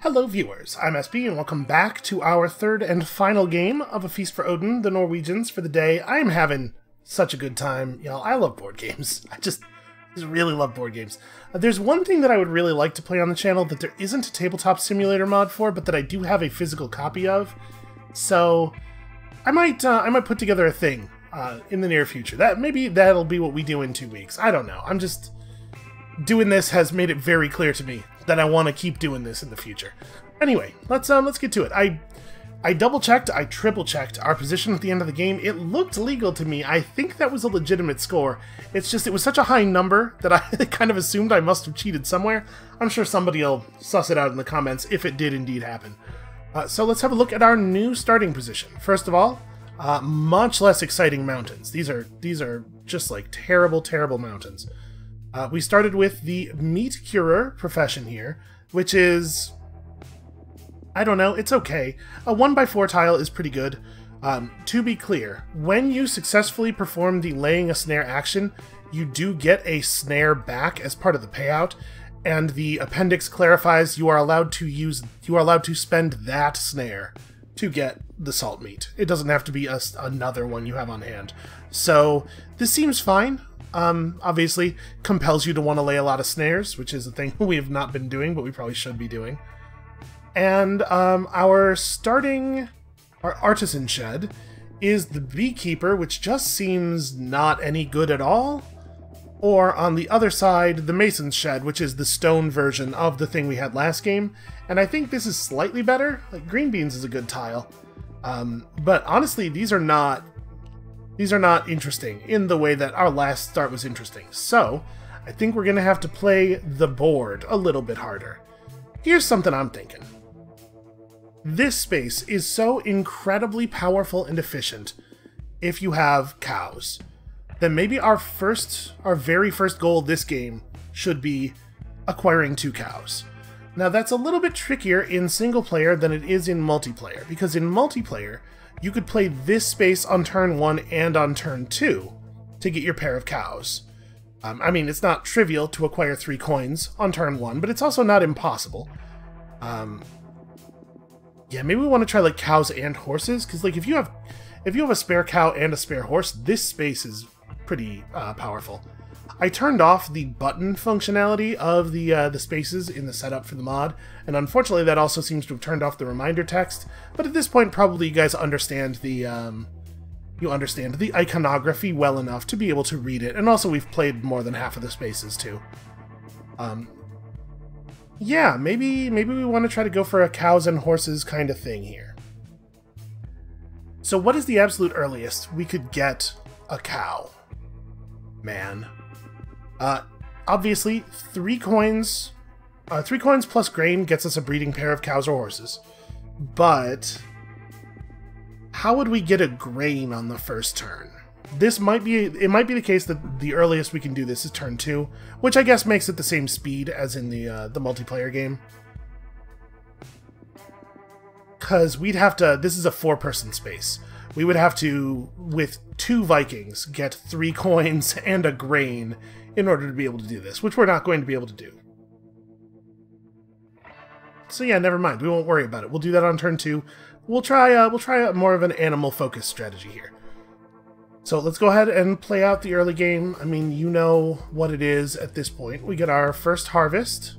Hello viewers, I'm SB and welcome back to our third and final game of A Feast for Odin, the Norwegians for the day. I'm having such a good time, y'all. I love board games. I just really love board games. There's one thing that I would really like to play on the channel that there isn't a Tabletop Simulator mod for, but that I do have a physical copy of. So I might put together a thing in the near future. That maybe that'll be what we do in 2 weeks. I don't know. I'm just doing this has made it very clear to me that I want to keep doing this in the future. Anyway, let's get to it. I double-checked, I triple-checked our position at the end of the game. It looked legal to me. I think that was a legitimate score. It's just it was such a high number that I kind of assumed I must have cheated somewhere. I'm sure somebody will suss it out in the comments if it did indeed happen. So let's have a look at our new starting position. First of all, much less exciting mountains. These are just like terrible, terrible mountains. We started with the meat curer profession here, which is, I don't know, it's okay. A 1x4 tile is pretty good. To be clear, when you successfully perform the laying a snare action, you do get a snare back as part of the payout, and the appendix clarifies you are allowed to spend that snare to get the salt meat. It doesn't have to be another one you have on hand. So this seems fine. Obviously compels you to want to lay a lot of snares, which is a thing we have not been doing, but we probably should be doing. And our artisan shed is the beekeeper, which just seems not any good at all. Or on the other side, the mason's shed, which is the stone version of the thing we had last game. And I think this is slightly better. Like green beans is a good tile, but honestly, these are not interesting in the way that our last start was interesting. So I think we're going to have to play the board a little bit harder. Here's something I'm thinking. This space is so incredibly powerful and efficient if you have cows. Then maybe our very first goal this game should be acquiring 2 cows. Now that's a little bit trickier in single player than it is in multiplayer, because in multiplayer, you could play this space on turn 1 and on turn 2 to get your pair of cows. I mean, it's not trivial to acquire 3 coins on turn 1, but it's also not impossible. Yeah, maybe we want to try like cows and horses, because like if you have a spare cow and a spare horse, this space is pretty powerful. I turned off the button functionality of the spaces in the setup for the mod, and unfortunately that also seems to have turned off the reminder text, but at this point probably you guys understand the iconography well enough to be able to read it, and also we've played more than half of the spaces too. Yeah, maybe we want to try to go for a cows and horses kind of thing here. So what is the absolute earliest we could get a cow? Man. Obviously, 3 coins. 3 coins plus grain gets us a breeding pair of cows or horses. But how would we get a grain on the first turn? It might be the case that the earliest we can do this is turn 2, which I guess makes it the same speed as in the multiplayer game. Because we'd have to. This is a 4-person space. We would have to, with 2 Vikings, get 3 coins and a grain in order to be able to do this, which we're not going to be able to do. So yeah, never mind. We won't worry about it. We'll do that on turn 2. We'll try more of an animal-focused strategy here. So let's go ahead and play out the early game. I mean, you know what it is at this point. We get our first harvest.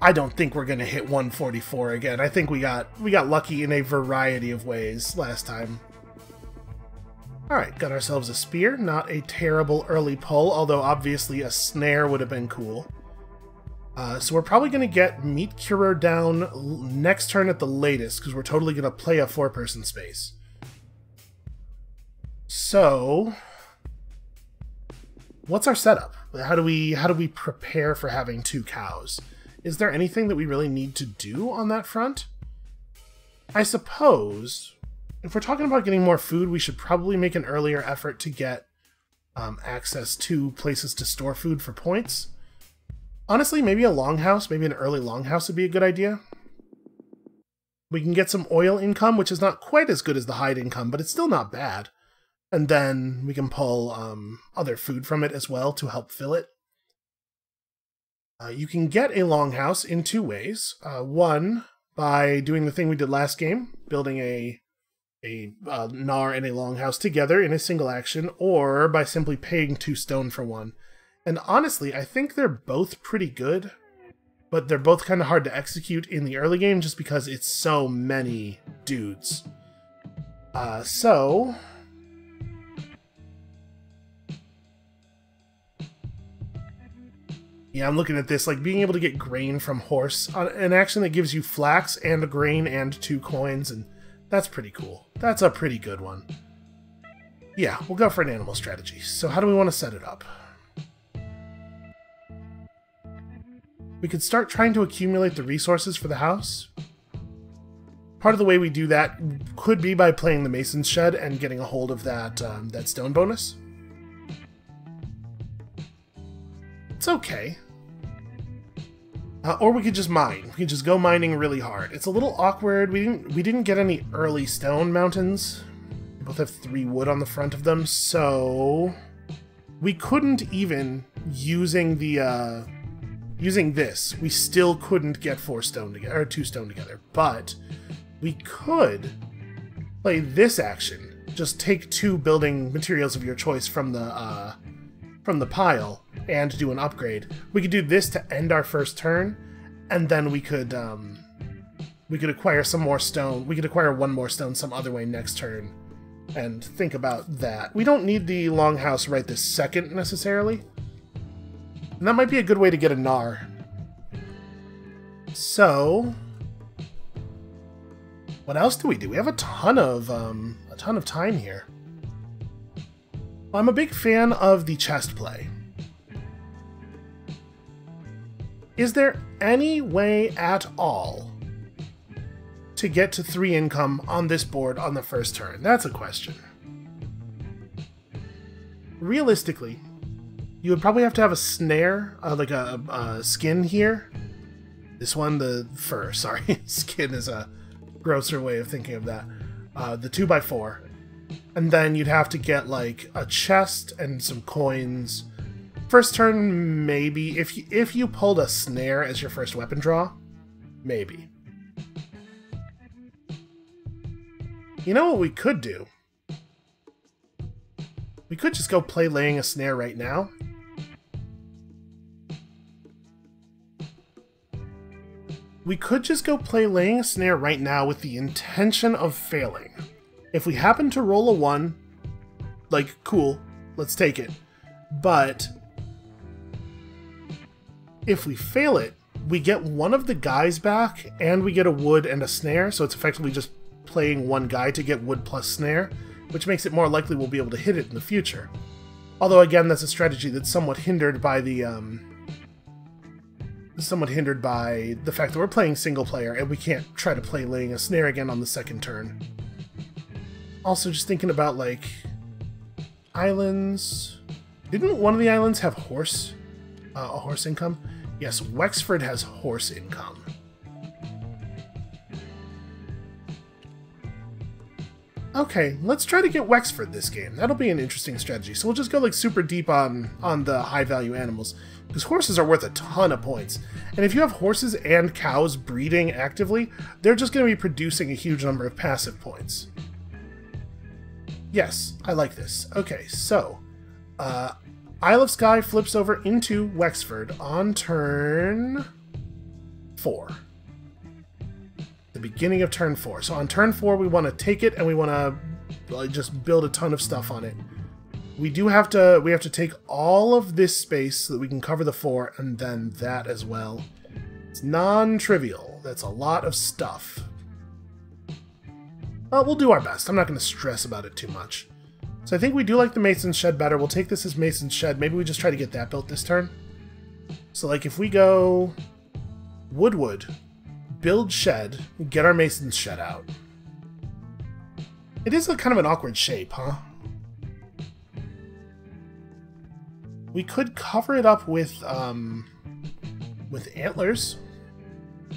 I don't think we're going to hit 144 again. I think we got lucky in a variety of ways last time. Alright, got ourselves a spear. Not a terrible early pull, although obviously a snare would have been cool. So we're probably going to get Meat Curer down next turn at the latest, because we're totally going to play a 4-person space. So what's our setup? How do we prepare for having 2 cows? Is there anything that we really need to do on that front? I suppose if we're talking about getting more food, we should probably make an earlier effort to get access to places to store food for points. Honestly, maybe a longhouse, maybe an early longhouse would be a good idea. We can get some oil income, which is not quite as good as the hide income, but it's still not bad. And then we can pull other food from it as well to help fill it. You can get a longhouse in two ways. One, by doing the thing we did last game, building a gnar and a longhouse together in a single action, or by simply paying 2 stone for one. And honestly, I think they're both pretty good, but they're both kind of hard to execute in the early game just because it's so many dudes. So yeah, I'm looking at this, like being able to get grain from horse, an action that gives you flax and grain and 2 coins, and that's pretty cool. That's a pretty good one. Yeah, we'll go for an animal strategy. So how do we want to set it up? We could start trying to accumulate the resources for the house. Part of the way we do that could be by playing the Mason's Shed and getting a hold of that, that stone bonus. It's okay. Or we could just mine. We could just go mining really hard. It's a little awkward. We didn't get any early stone mountains. They both have 3 wood on the front of them, so we couldn't even, using this, we still couldn't get 4 stone together, or 2 stone together, but we could play this action. Just take 2 building materials of your choice from the pile and do an upgrade. We could do this to end our first turn, and then we could acquire some more stone. We could acquire 1 more stone some other way next turn, and think about that. We don't need the longhouse right this second necessarily. And that might be a good way to get a gnar. So, what else do we do? We have a ton of time here. Well, I'm a big fan of the chess play. Is there any way at all to get to 3 income on this board on the first turn? That's a question. Realistically, you would probably have to have a snare, like a skin here. This one, the fur, sorry. Skin is a grosser way of thinking of that. The 2x4. And then you'd have to get like a chest and some coins. First turn, maybe. If you pulled a snare as your first weapon draw, maybe. You know what we could do? We could just go play laying a snare right now. We could just go play laying a snare right now with the intention of failing. If we happen to roll a 1, like, cool, let's take it. But if we fail it, we get one of the guys back and we get a wood and a snare. So it's effectively just playing one guy to get wood plus snare, which makes it more likely we'll be able to hit it in the future. Although again, that's a strategy that's somewhat hindered by the, fact that we're playing single player and we can't try to play laying a snare again on the second turn. Also just thinking about like islands. Didn't one of the islands have horse, a horse income? Yes, Wexford has horse income. Okay, let's try to get Wexford this game. That'll be an interesting strategy. So we'll just go like super deep on the high value animals, because horses are worth a ton of points. And if you have horses and cows breeding actively, they're just going to be producing a huge number of passive points. Yes, I like this. Okay, so Isle of Skye flips over into Wexford on turn 4. The beginning of turn 4. So on turn 4 we want to take it and we want to just build a ton of stuff on it. We do have to take all of this space so that we can cover the 4 and then that as well. It's non-trivial. That's a lot of stuff. But we'll do our best. I'm not going to stress about it too much. So I think we do like the Mason's Shed better. We'll take this as Mason's Shed. Maybe we just try to get that built this turn. So like if we go wood, build shed, get our Mason's Shed out. It is a kind of an awkward shape, huh? We could cover it up with antlers.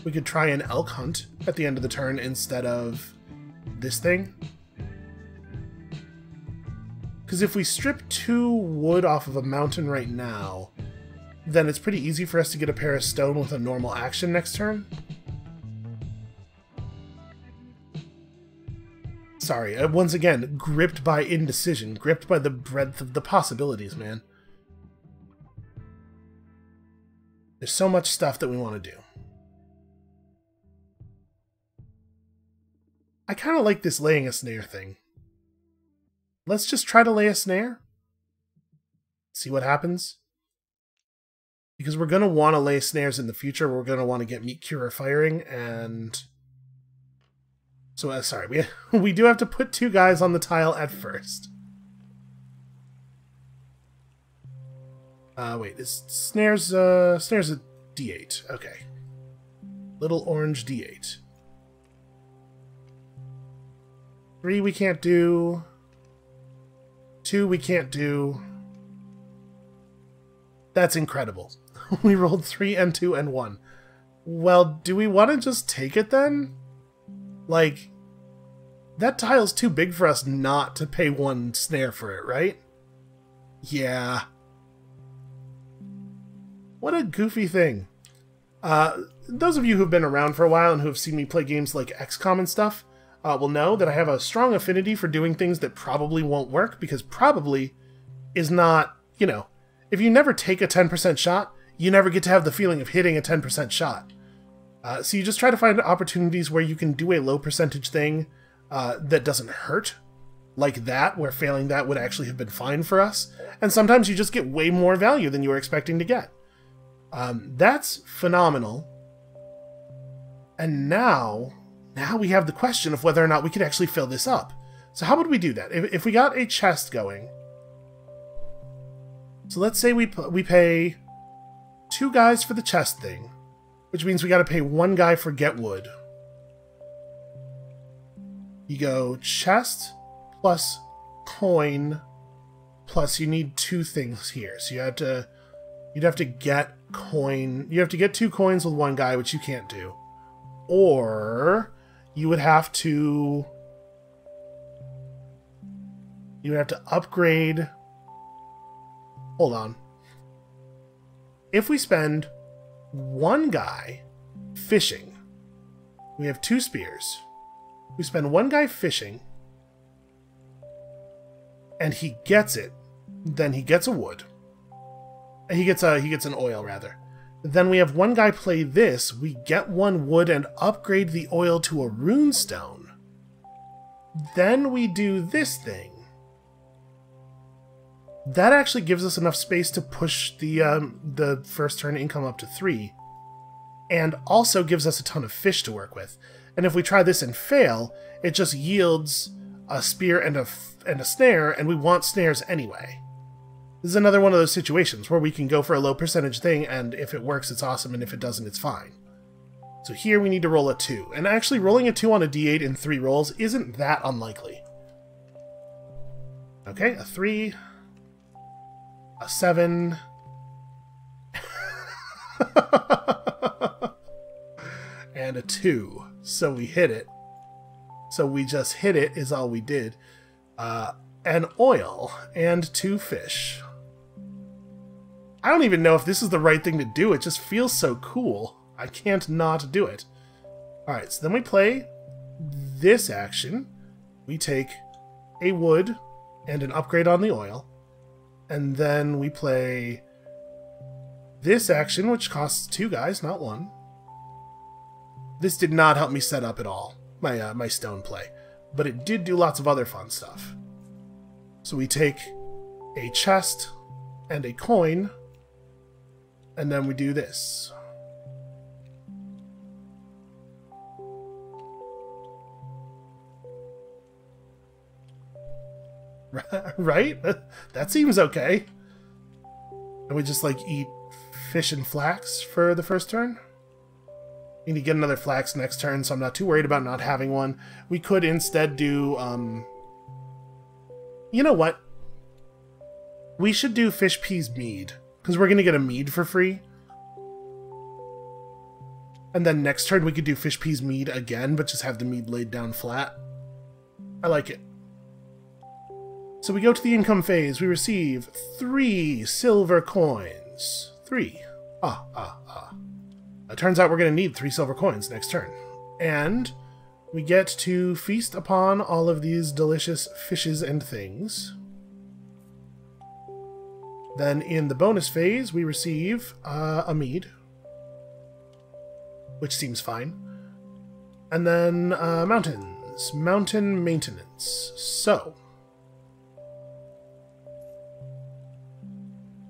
We could try an elk hunt at the end of the turn instead of this thing. Because if we strip 2 wood off of a mountain right now, then it's pretty easy for us to get a pair of stone with a normal action next turn. Sorry, once again, gripped by indecision, gripped by the breadth of the possibilities, man. There's so much stuff that we want to do. I kind of like this laying a snare thing. Let's just try to lay a snare. See what happens. Because we're going to want to lay snares in the future. We're going to want to get meat curer firing, and... so, sorry, we do have to put two guys on the tile at first. Wait, is snares a D8? Okay. Little orange D8. 3 we can't do. 2 we can't do. That's incredible. We rolled 3 and 2 and 1. Well, do we want to just take it then? Like, that tile's too big for us not to pay one snare for it, right? Yeah. What a goofy thing. Those of you who've been around for a while and who've seen me play games like XCOM and stuff will know that I have a strong affinity for doing things that probably won't work, because probably is not, you know, if you never take a 10% shot, you never get to have the feeling of hitting a 10% shot. So you just try to find opportunities where you can do a low percentage thing that doesn't hurt, like that, where failing that would actually have been fine for us. And sometimes you just get way more value than you were expecting to get. That's phenomenal. And now we have the question of whether or not we could actually fill this up. So how would we do that? If we got a chest going, so let's say we pay 2 guys for the chest thing. Which means we gotta pay 1 guy for get wood. You go chest plus coin plus you need 2 things here. So you'd have to get coin. You have to get 2 coins with 1 guy, which you can't do. Or you would have to upgrade. Hold on. If we spend 1 guy fishing, we have 2 spears. We spend 1 guy fishing and he gets it, then he gets a wood, and he gets an oil rather. Then we have 1 guy play this, we get 1 wood and upgrade the oil to a runestone. Then we do this thing. That actually gives us enough space to push the first turn income up to 3, and also gives us a ton of fish to work with. And if we try this and fail, it just yields a spear and a snare, and we want snares anyway. This is another one of those situations where we can go for a low percentage thing, and if it works, it's awesome, and if it doesn't, it's fine. So here we need to roll a 2, and actually rolling a 2 on a D8 in 3 rolls isn't that unlikely. Okay, a 3... a 7. And a 2. So we hit it. So we just hit it is all we did. An oil and 2 fish. I don't even know if this is the right thing to do. It just feels so cool. I can't not do it. Alright, so then we play this action. We take a wood and an upgrade on the oil. And then we play this action, which costs 2 guys, not 1. This did not help me set up at all, my stone play. But it did do lots of other fun stuff. So we take a chest and a coin, and then we do this. Right? That seems okay. And we just, like, eat fish and flax for the first turn. We need to get another flax next turn, so I'm not too worried about not having one. We could instead do, you know what? We should do fish, peas, mead. Because we're going to get a mead for free. And then next turn we could do fish, peas, mead again, but just have the mead laid down flat. I like it. So we go to the income phase. We receive 3 silver coins. Three. It turns out we're going to need 3 silver coins next turn. And we get to feast upon all of these delicious fishes and things. Then in the bonus phase, we receive a mead, which seems fine. And then mountains. Mountain maintenance. So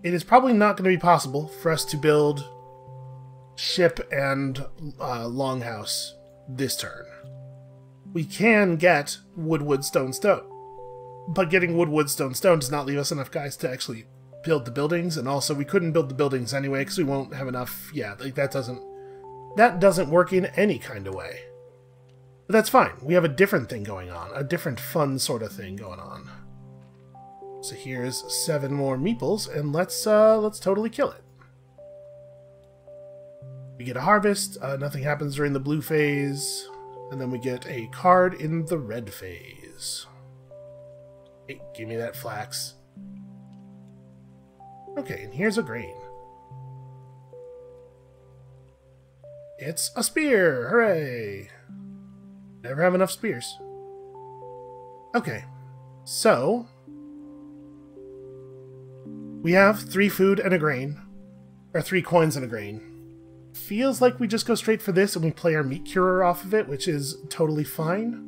it is probably not going to be possible for us to build ship and longhouse this turn. We can get wood, wood, stone, stone. But getting wood, wood, stone, stone does not leave us enough guys to actually build the buildings, and also we couldn't build the buildings anyway because we won't have enough. Yeah, like that doesn't work in any kind of way. But that's fine. We have a different thing going on, a different fun sort of thing going on. So here's 7 more meeples, and let's totally kill it. We get a harvest. Nothing happens during the blue phase, and then we get a card in the red phase. Hey, give me that flax. Okay, and here's a grain. It's a spear! Hooray! Never have enough spears. Okay, so we have 3 food and a grain, or 3 coins and a grain. Feels like we just go straight for this and we play our meat curer off of it, which is totally fine.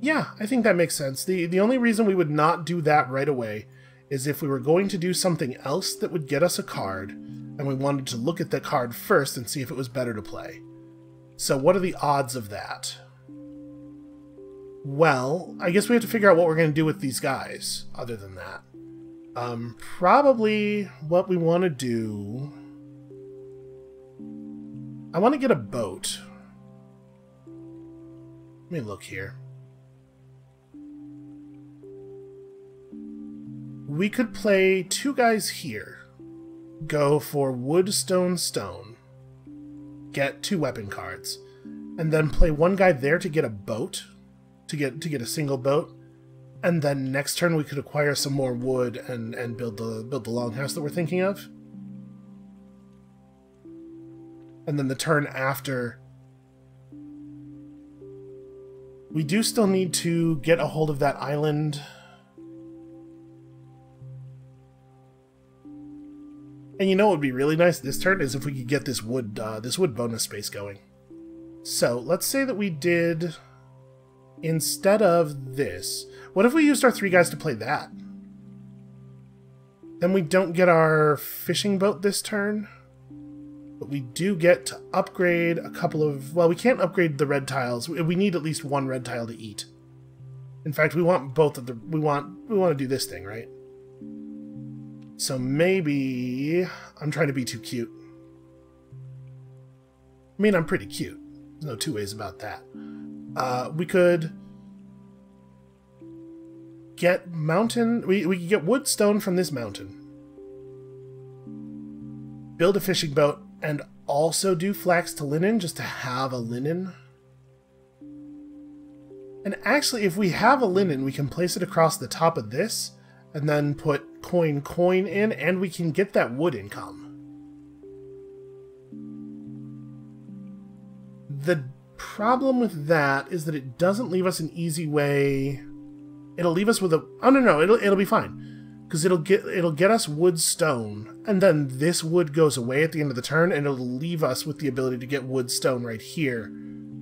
Yeah, I think that makes sense. The only reason we would not do that right away is if we were going to do something else that would get us a card, and we wanted to look at that card first and see if it was better to play. So what are the odds of that? Well, I guess we have to figure out what we're going to do with these guys other than that. Probably what we want to do, I want to get a boat. Let me look here. We could play 2 guys here, go for wood, stone, stone, get 2 weapon cards, and then play 1 guy there to get a boat, to get a single boat, and then next turn we could acquire some more wood and build the longhouse that we're thinking of. And then the turn after, we do still need to get a hold of that island. And you know what would be really nice this turn is if we could get this wood bonus space going. So let's say that we did, instead of this, what if we used our 3 guys to play that? Then we don't get our fishing boat this turn. But we do get to upgrade a couple of, well, we can't upgrade the red tiles. We need at least 1 red tile to eat. In fact, we want both of the, we want to do this thing, right? So maybe I'm trying to be too cute. I mean, I'm pretty cute. There's no 2 ways about that. We could get mountain, we could get wood, stone from this mountain. Build a fishing boat, and also do flax to linen, just to have a linen. And actually, if we have a linen, we can place it across the top of this, and then put coin, coin in, and we can get that wood income. The problem with that is that it doesn't leave us an easy way. It'll leave us with a, oh no, it'll be fine. Because it'll get us wood, stone, and then this wood goes away at the end of the turn, and it'll leave us with the ability to get wood, stone right here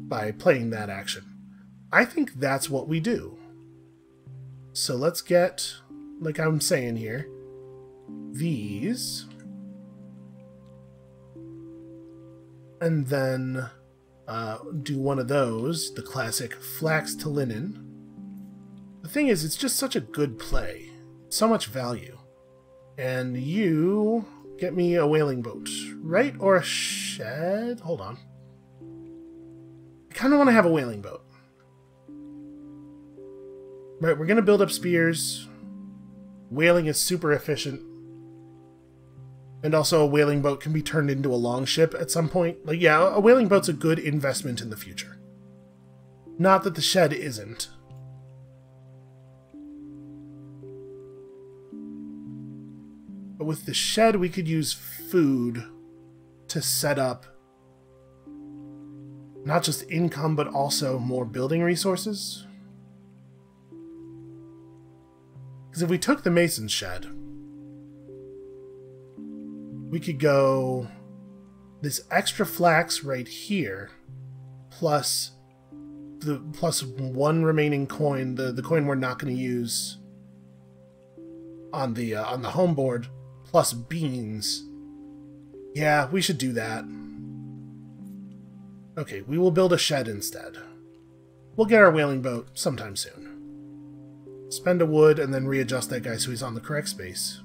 by playing that action. I think that's what we do. So let's get, like I'm saying here, these, and then do one of those, the classic flax to linen. The thing is, it's just such a good play. So much value. And you get me a whaling boat, right? Or a shed? Hold on. I kind of want to have a whaling boat. Right, we're going to build up spears. Whaling is super efficient. And also a whaling boat can be turned into a long ship at some point. Like, yeah, a whaling boat's a good investment in the future. Not that the shed isn't. But with the shed, we could use food to set up not just income, but also more building resources. Because if we took the Mason's shed, we could go this extra flax right here, plus one remaining coin, the coin we're not going to use on the home board, plus beans. Yeah, we should do that. Okay, we will build a shed instead. We'll get our whaling boat sometime soon. Spend a wood and then readjust that guy so he's on the correct space.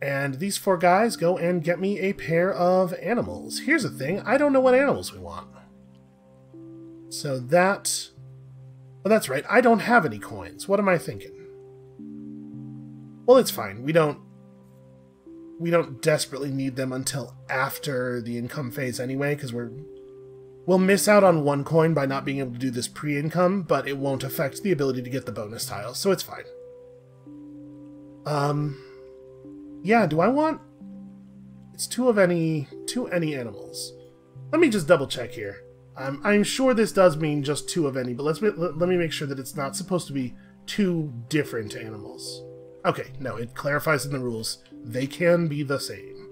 And these four guys go and get me a pair of animals. Here's the thing, I don't know what animals we want. So that... Oh, that's right, I don't have any coins. What am I thinking? Well, it's fine. We don't desperately need them until after the income phase anyway, because we'll miss out on one coin by not being able to do this pre-income, but it won't affect the ability to get the bonus tiles, so it's fine. Yeah, do I want... It's two of any animals. Let me just double check here. I'm sure this does mean just two of any, but let me make sure that it's not supposed to be two different animals. Okay, no, it clarifies in the rules. They can be the same.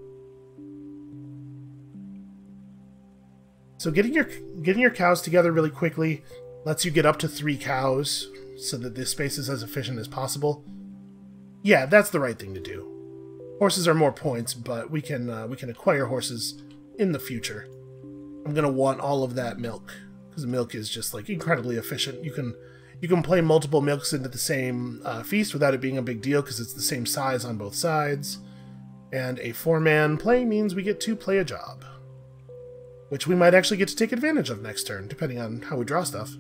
So getting your cows together really quickly lets you get up to 3 cows so that this space is as efficient as possible. Yeah, that's the right thing to do. Horses are more points, but we can acquire horses in the future. I'm gonna want all of that milk because milk is just like incredibly efficient. You can play multiple milks into the same feast without it being a big deal because it's the same size on both sides. And a 4-man play means we get to play a job, which we might actually get to take advantage of next turn, depending on how we draw stuff.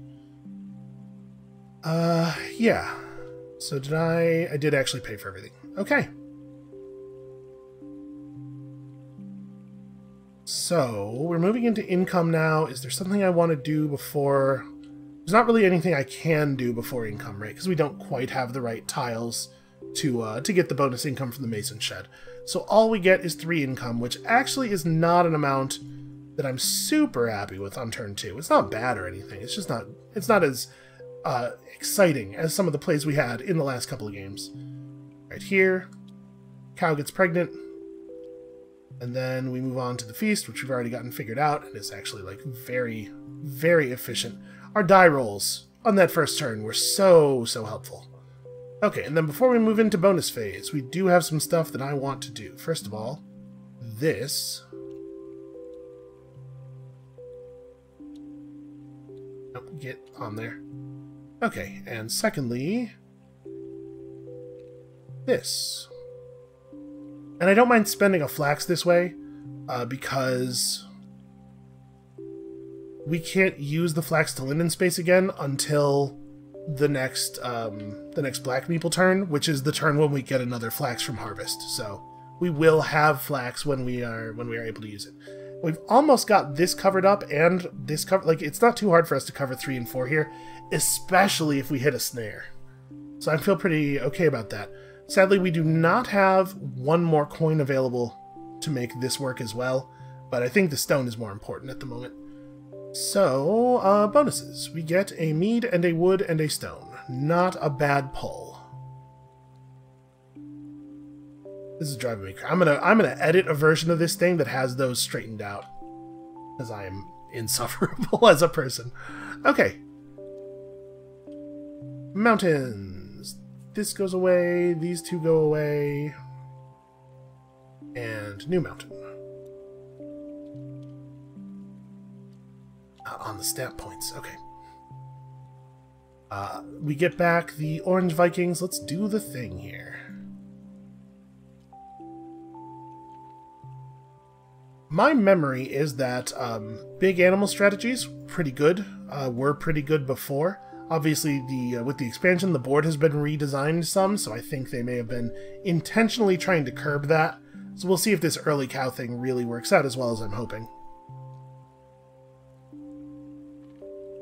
Yeah. So did I did actually pay for everything. Okay. So we're moving into income now. Is there something I want to do before... There's not really anything I can do before income, right? Because we don't quite have the right tiles to get the bonus income from the Mason shed. So all we get is 3 income, which actually is not an amount that I'm super happy with on turn 2. It's not bad or anything. It's just not as exciting as some of the plays we had in the last couple of games. Right here, cow gets pregnant, and then we move on to the feast, which we've already gotten figured out, and it's actually like very, very efficient. Our die rolls on that first turn were so helpful. Okay, and then before we move into bonus phase, we do have some stuff that I want to do. First of all, this. Oh, get on there. Okay, and secondly, this. And I don't mind spending a flax this way, because... we can't use the flax to linen space again until the next Black Meeple turn, which is the turn when we get another flax from harvest. So we will have flax when we are able to use it. We've almost got this covered up and this cover. Like, it's not too hard for us to cover 3 and 4 here, especially if we hit a snare. So I feel pretty okay about that. Sadly, we do not have one more coin available to make this work as well, but I think the stone is more important at the moment. So, bonuses. We get a mead and a wood and a stone. Not a bad pull. This is driving me crazy. I'm gonna edit a version of this thing that has those straightened out, because I am insufferable as a person. Okay. Mountains. This goes away. These two go away. And new mountain. On the stamp points. Okay. We get back the Orange Vikings. Let's do the thing here. My memory is that big animal strategies, pretty good. Were pretty good before. Obviously, with the expansion, the board has been redesigned some, so I think they may have been intentionally trying to curb that. So we'll see if this early cow thing really works out as well as I'm hoping.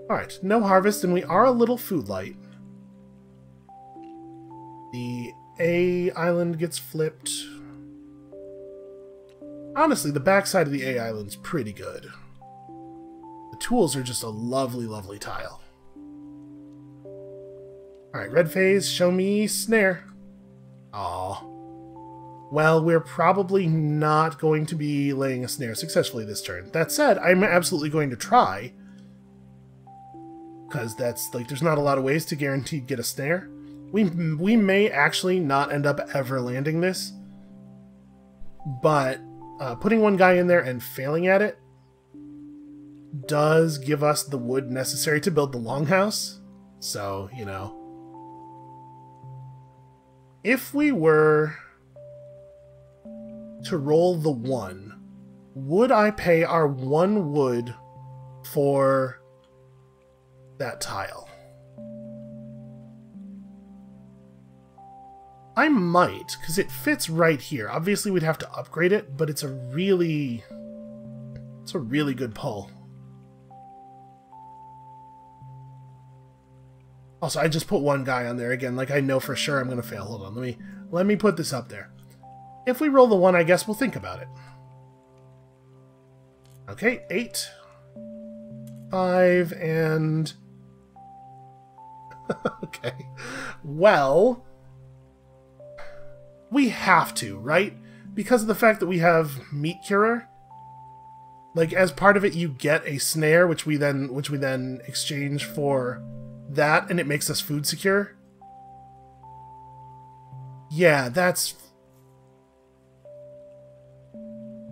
Alright, no harvest, and we are a little food light. The A island gets flipped. Honestly, the backside of the A island's pretty good. The tools are just a lovely, lovely tile. Alright, red phase, show me snare. Aw. Well, we're probably not going to be laying a snare successfully this turn. That said, I'm absolutely going to try. Because that's, like, there's not a lot of ways to guarantee get a snare. We may actually not end up ever landing this. But putting one guy in there and failing at it does give us the wood necessary to build the longhouse. So, you know. If we were to roll the one, would I pay our one wood for that tile? I might, because it fits right here. Obviously, we'd have to upgrade it, but it's a really good pull. Also, I just put one guy on there again. Like, I know for sure I'm going to fail. Hold on, let me put this up there. If we roll the one, I guess we'll think about it. Okay, 8, 5, and okay. Well, we have to, right? Because of the fact that we have meat curer. Like, as part of it, you get a snare, which we then exchange for that, and it makes us food secure. Yeah, that's...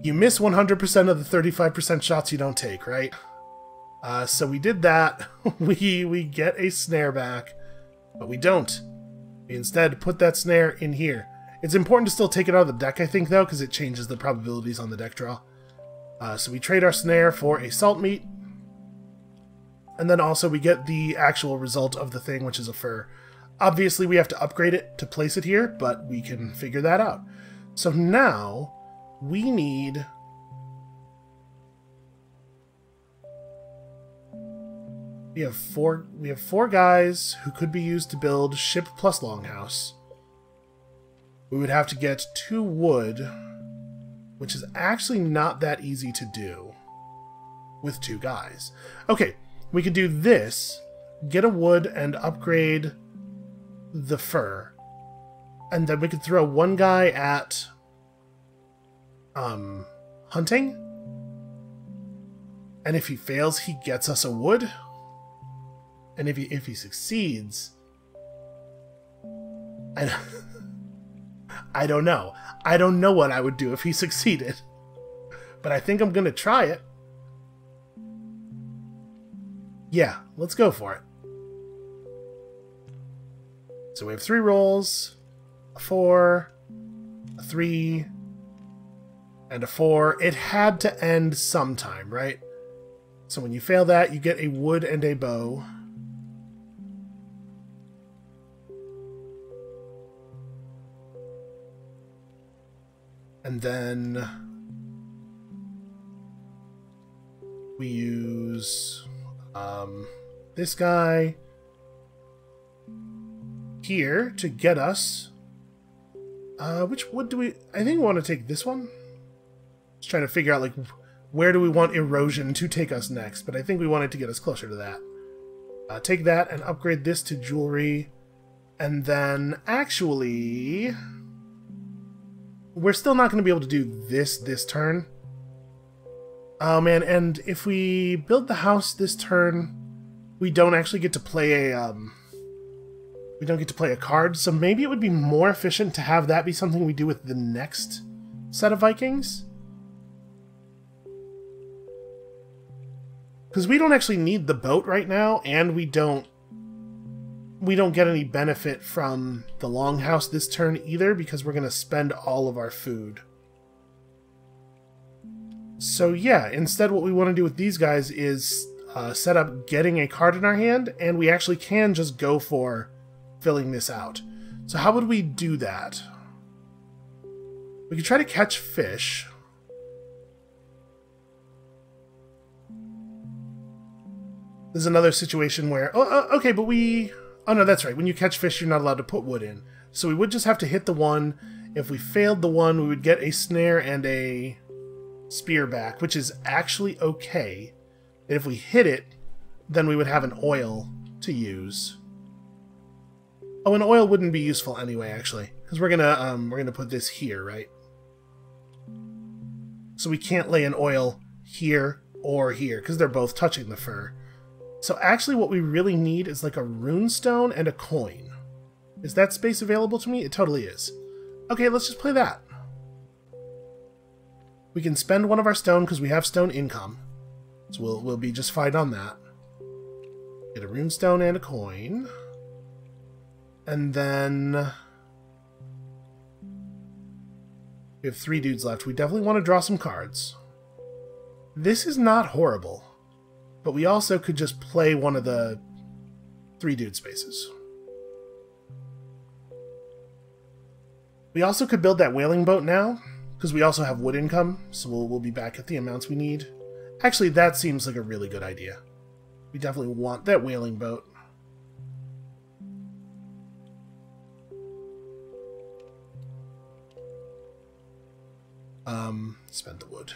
You miss 100% of the 35% shots you don't take, right? So we did that. we get a snare back, but we don't. We instead put that snare in here. It's important to still take it out of the deck, I think, though, because it changes the probabilities on the deck draw. So we trade our snare for a salt meat. And then also we get the actual result of the thing, which is a fur. Obviously, we have to upgrade it to place it here, but we can figure that out. So now we need... We have four guys who could be used to build ship plus longhouse. We would have to get 2 wood, which is actually not that easy to do with 2 guys. Okay. We could do this, get a wood and upgrade the fur. And then we could throw one guy at hunting. And if he fails, he gets us a wood. And if he succeeds, I don't know. I don't know what I would do if he succeeded. But I think I'm going to try it. Yeah, let's go for it. So we have 3 rolls, a 4, a 3, and a 4. It had to end sometime, right? So when you fail that, you get a wood and a bow. And then we use... this guy here to get us, which wood do we, I think we want to take this one. Just trying to figure out, like, where do we want erosion to take us next, but I think we wanted to get us closer to that. Take that and upgrade this to jewelry, and then actually, we're still not going to be able to do this turn. Oh man, and if we build the house this turn, we don't actually get to play a card, so maybe it would be more efficient to have that be something we do with the next set of Vikings. Because we don't actually need the boat right now, and we don't get any benefit from the longhouse this turn either, because we're going to spend all of our food. So yeah, instead what we want to do with these guys is set up getting a card in our hand, and we actually can just go for filling this out. So how would we do that? We could try to catch fish. This is another situation where... Oh, okay, but we... Oh no, that's right. When you catch fish, you're not allowed to put wood in. So we would just have to hit the one. If we failed the one, we would get a snare and a spear back, which is actually okay. And if we hit it, then we would have an oil to use. Oh, an oil wouldn't be useful anyway, actually, because we're gonna put this here, right? So we can't lay an oil here or here because they're both touching the fur. So actually, what we really need is like a runestone and a coin. Is that space available to me? It totally is. Okay, let's just play that. We can spend one of our stone because we have stone income, so we'll be just fine on that. Get a runestone and a coin, and then we have 3 dudes left. We definitely want to draw some cards. This is not horrible, but we also could just play one of the 3 dude spaces. We also could build that whaling boat now, because we also have wood income, so we'll be back at the amounts we need. Actually, that seems like a really good idea. We definitely want that whaling boat. Spend the wood.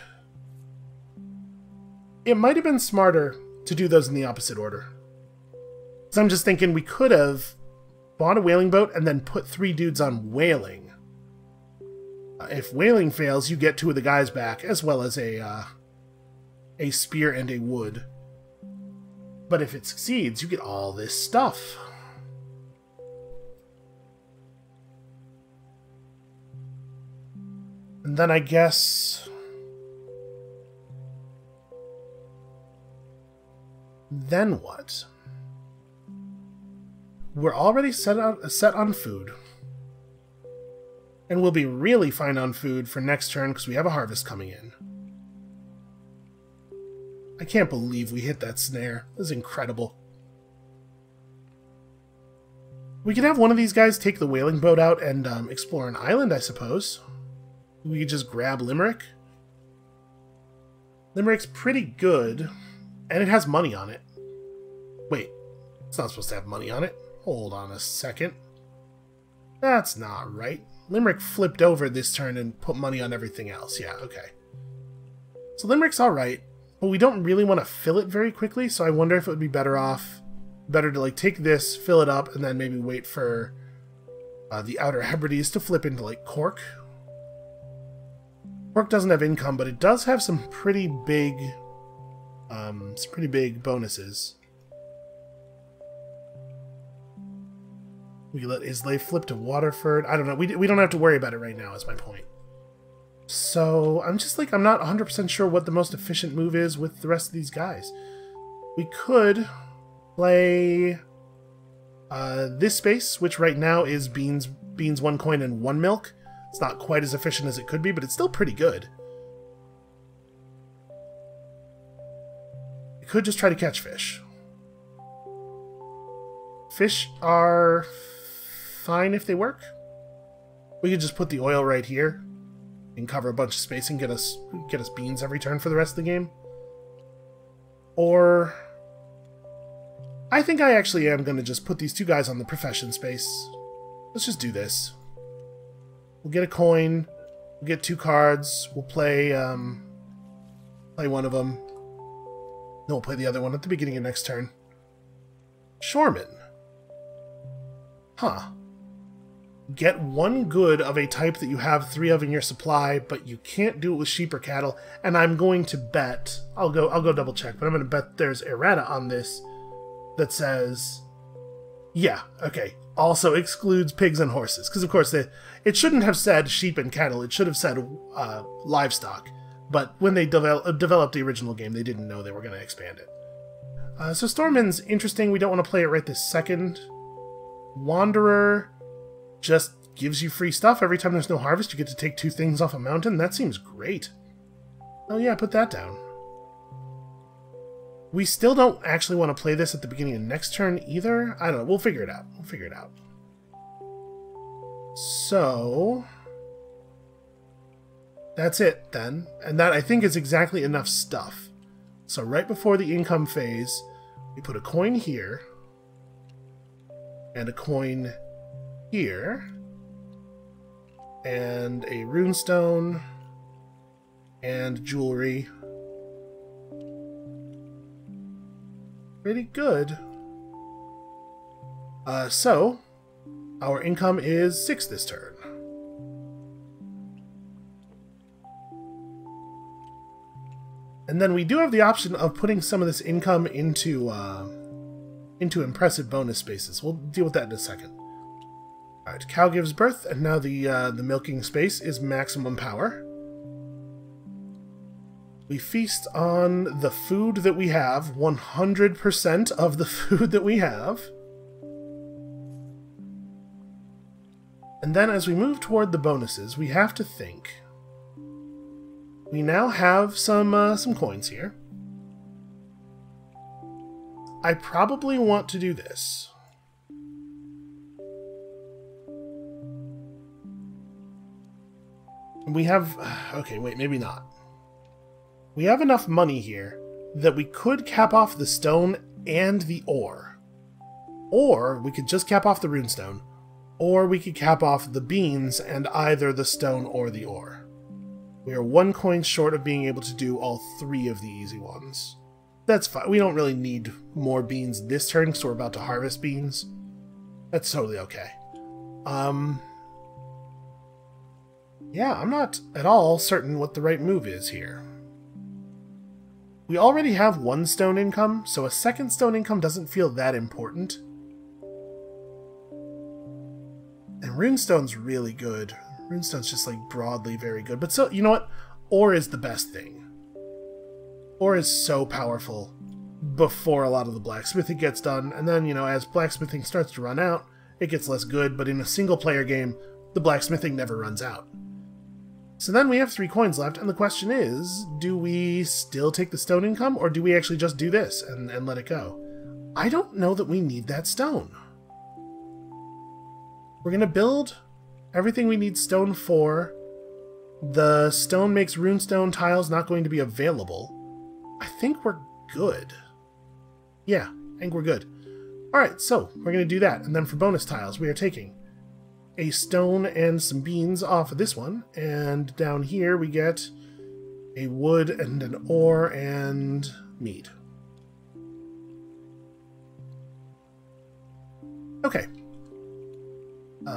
It might have been smarter to do those in the opposite order. So I'm just thinking we could have bought a whaling boat and then put 3 dudes on whaling. If whaling fails, you get 2 of the guys back, as well as a spear and a wood. But if it succeeds, you get all this stuff. And then I guess then what? We're already set on food. And we'll be really fine on food for next turn because we have a harvest coming in. I can't believe we hit that snare. This is incredible. We could have one of these guys take the whaling boat out and explore an island, I suppose. We could just grab Limerick. Limerick's pretty good, and it has money on it. Wait, it's not supposed to have money on it. Hold on a second. That's not right. Limerick flipped over this turn and put money on everything else. Yeah, okay. So Limerick's alright, but we don't really want to fill it very quickly, so I wonder if it would be better to like take this, fill it up, and then maybe wait for the Outer Hebrides to flip into like Cork. Cork doesn't have income, but it does have some pretty big bonuses. We let Islay flip to Waterford. I don't know. We don't have to worry about it right now, is my point. So I'm just like, I'm not 100% sure what the most efficient move is with the rest of these guys. We could play this space, which right now is beans, 1 coin, and 1 milk. It's not quite as efficient as it could be, but it's still pretty good. We could just try to catch fish. Fish are fine if they work. We could just put the oil right here and cover a bunch of space and get us beans every turn for the rest of the game. Or I think I actually am going to just put these 2 guys on the profession space. Let's just do this. We'll get a coin, we'll get 2 cards, we'll play play one of them, then we'll play the other one at the beginning of next turn. Shoreman. Huh. Get 1 good of a type that you have 3 of in your supply, but you can't do it with sheep or cattle, and I'm going to bet, I'll go double check, but I'm going to bet there's errata on this that says, yeah, okay, also excludes pigs and horses, because of course it shouldn't have said sheep and cattle, it should have said livestock, but when they developed the original game, they didn't know they were going to expand it. So Stormman's interesting, we don't want to play it right this second. Wanderer just gives you free stuff. Every time there's no harvest, you get to take 2 things off a mountain. That seems great. Oh yeah, put that down. We still don't actually want to play this at the beginning of next turn either. I don't know. We'll figure it out. We'll figure it out. So that's it then. And that, I think, is exactly enough stuff. So right before the income phase, we put a coin here. And a coin here, and a runestone and jewelry. Pretty good. So our income is 6 this turn. And then we do have the option of putting some of this income into impressive bonus spaces. We'll deal with that in a second. All right, cow gives birth, and now the milking space is maximum power. We feast on the food that we have, 100% of the food that we have. And then as we move toward the bonuses, we have to think. We now have some coins here. I probably want to do this. We have... okay, wait, maybe not. We have enough money here that we could cap off the stone and the ore. Or we could just cap off the runestone. Or we could cap off the beans and either the stone or the ore. We are 1 coin short of being able to do all 3 of the easy ones. That's fine. We don't really need more beans this turn because we're about to harvest beans. That's totally okay. Yeah, I'm not at all certain what the right move is here. We already have 1 stone income, so a 2nd stone income doesn't feel that important. And runestone's really good. Runestone's just, like, broadly very good. But so, you know what? Ore is the best thing. Ore is so powerful before a lot of the blacksmithing gets done. And then, you know, as blacksmithing starts to run out, it gets less good. But in a single-player game, the blacksmithing never runs out. So then we have 3 coins left. And the question is, do we still take the stone income? Or do we actually just do this and let it go? I don't know that we need that stone. We're going to build... everything we need stone for. The stone makes runestone tiles not going to be available. I think we're good. Yeah, I think we're good. Alright, so we're going to do that. And then for bonus tiles, we are taking a stone and some beans off of this one. And down here we get a wood and an ore and mead. Okay.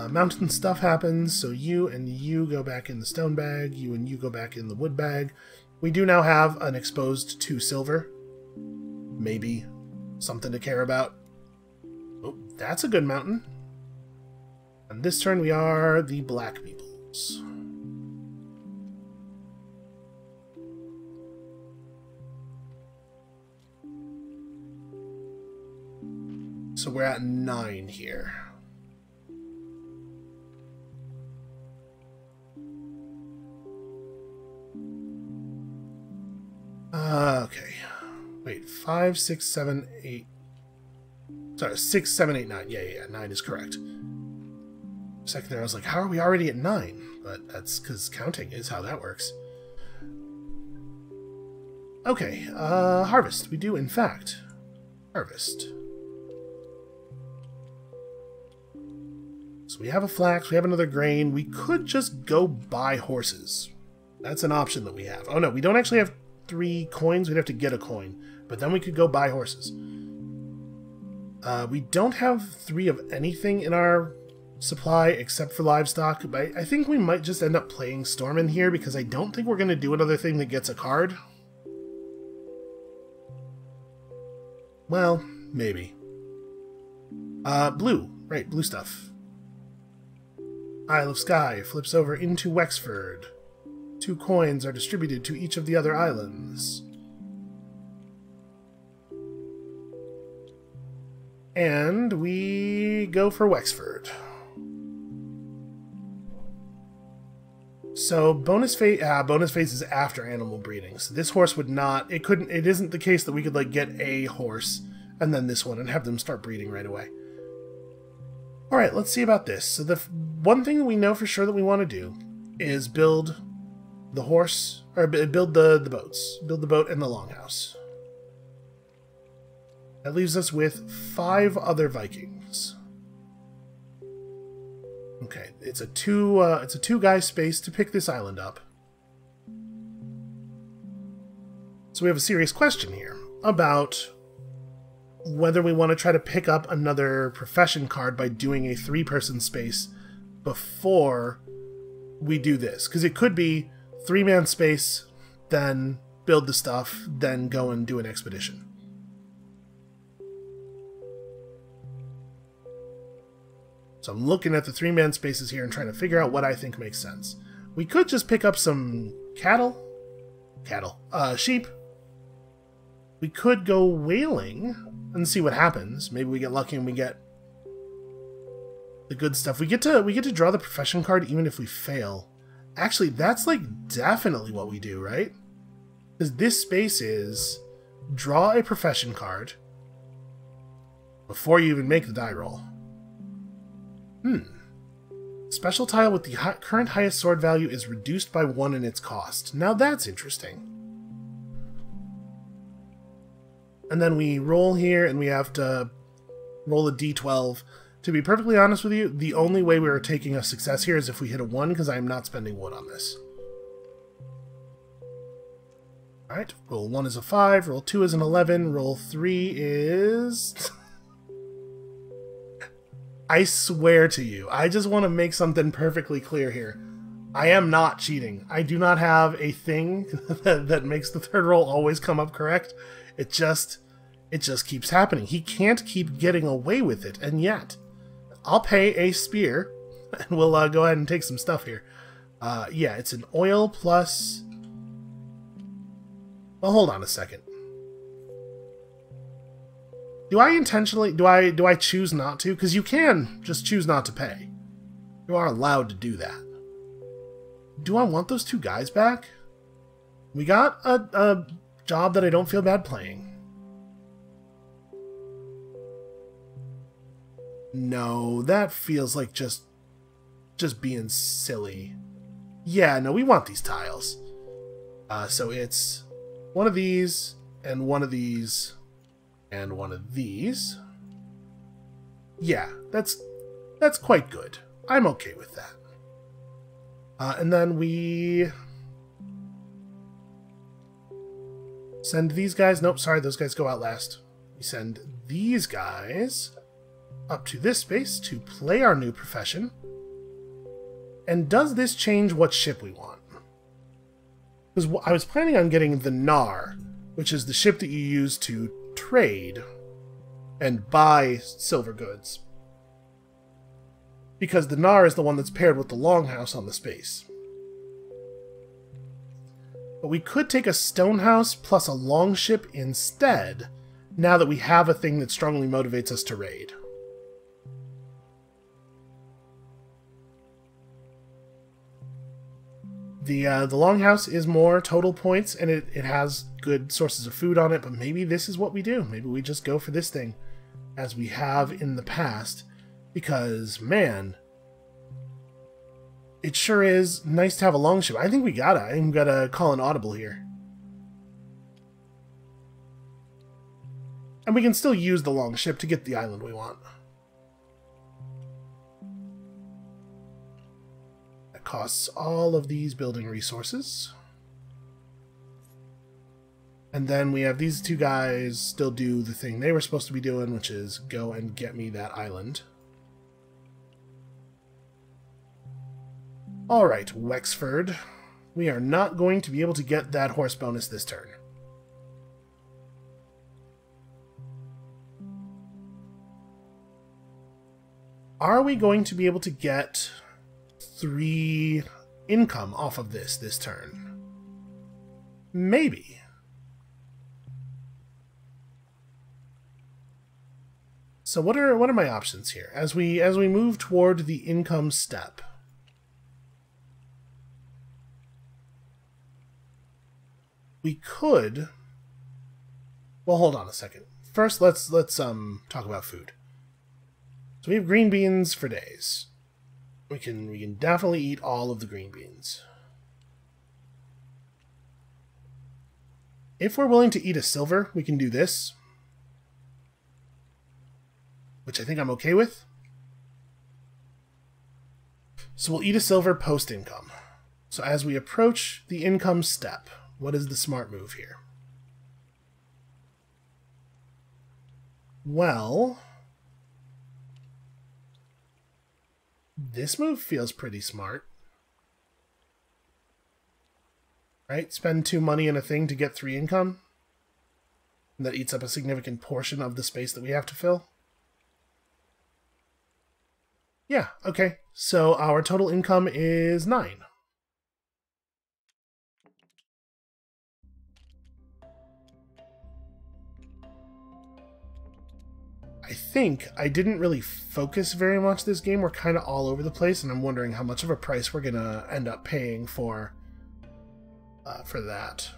Mountain stuff happens, so you and you go back in the stone bag, you and you go back in the wood bag. We do now have an exposed 2 silver. Maybe something to care about. Oh, that's a good mountain. And this turn we are the black peoples. So we're at 9 here. Okay. Wait, 5, 6, 7, 8... Sorry, 6, 7, 8, 9. Yeah, 9 is correct. For a second there, I was like, how are we already at 9? But that's because counting is how that works. Okay, harvest. We do, in fact, harvest. So we have a flax, we have another grain. We could just go buy horses. That's an option that we have. Oh no, we don't actually have 3 coins, we'd have to get a coin, but then we could go buy horses. We don't have 3 of anything in our supply except for livestock, but I think we might just end up playing Stormman here because I don't think we're going to do another thing that gets a card. Well, maybe. Blue, right, blue stuff. Isle of Skye flips over into Wexford. 2 coins are distributed to each of the other islands. And we go for Wexford. So bonus phase is after animal breeding. So this horse would not, it isn't the case that we could like get a horse and then this one and have them start breeding right away. All right, let's see about this. So the one thing that we know for sure that we want to do is build the horse, or build the boats. Build the boat and the longhouse. That leaves us with 5 other Vikings. Okay, it's a two-guy space to pick this island up. So we have a serious question here about whether we want to try to pick up another profession card by doing a three-person space before we do this. Because it could be three-man space, then build the stuff, then go and do an expedition. So I'm looking at the three-man spaces here and trying to figure out what I think makes sense. We could just pick up some sheep. We could go whaling and see what happens. Maybe we get lucky and we get the good stuff. We get to draw the profession card even if we fail. Actually, that's like definitely what we do, right? Because this space is draw a profession card before you even make the die roll. Special tile with the current highest sword value is reduced by 1 in its cost. Now that's interesting. And then we roll here, and we have to roll a d12. To be perfectly honest with you, the only way we are taking a success here is if we hit a 1, because I am not spending wood on this. Alright, roll 1 is a 5, roll 2 is an 11, roll 3 is... I swear to you, I just want to make something perfectly clear here. I am not cheating. I do not have a thing that makes the third roll always come up correct. It just keeps happening. He can't keep getting away with it, and yet, I'll pay a spear, and we'll go ahead and take some stuff here. Yeah, it's an oil plus... Well, hold on a second. Do I choose not to? Because you can just choose not to pay. You are allowed to do that. Do I want those two guys back? We got a job that I don't feel bad playing. No, that feels like just being silly. Yeah, no, we want these tiles. So it's one of these and one of these. And one of these. Yeah, that's quite good. I'm okay with that. And then we send these guys. Nope, sorry, those guys go out last. We send these guys up to this space to play our new profession. And does this change what ship we want? Because I was planning on getting the Nar, which is the ship that you use to trade and buy silver goods, because the Nar is the one that's paired with the Longhouse on the space. But we could take a Stonehouse plus a Longship instead, now that we have a thing that strongly motivates us to raid. The Longhouse is more total points, and it has good sources of food on it, but maybe this is what we do. Maybe we just go for this thing, as we have in the past, because, man, it sure is nice to have a Longship. I think I'm gonna call an audible here. And we can still use the Longship to get the island we want. Costs all of these building resources. And then we have these two guys still do the thing they were supposed to be doing, which is go and get me that island. Alright, Wexford. We are not going to be able to get that horse bonus this turn. Are we going to be able to get 3 income off of this turn? Maybe. So what are my options here as we move toward the income step? We could... Well, hold on a second. First, let's talk about food. So we have green beans for days. We can definitely eat all of the green beans. If we're willing to eat a silver, we can do this, which I think I'm okay with. So we'll eat a silver post-income. So as we approach the income step, what is the smart move here? Well, this move feels pretty smart. Right? Spend 2 money in a thing to get 3 income. And that eats up a significant portion of the space that we have to fill. Yeah, okay. So our total income is 9. I think I didn't really focus very much this game. We're kind of all over the place, and I'm wondering how much of a price we're going to end up paying for that.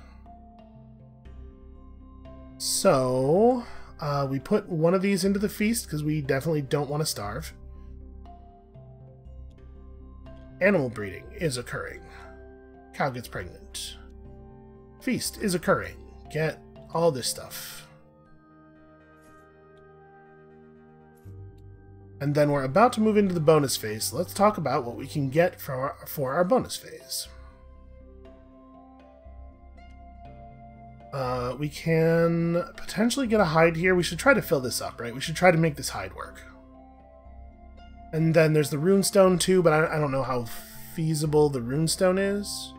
So, we put one of these into the feast because we definitely don't want to starve. Animal breeding is occurring. Cow gets pregnant. Feast is occurring. Get all this stuff. And then we're about to move into the bonus phase. Let's talk about what we can get for our bonus phase. We can potentially get a hide here. We should try to fill this up, right? We should try to make this hide work. And then there's the runestone too, but I don't know how feasible the runestone is.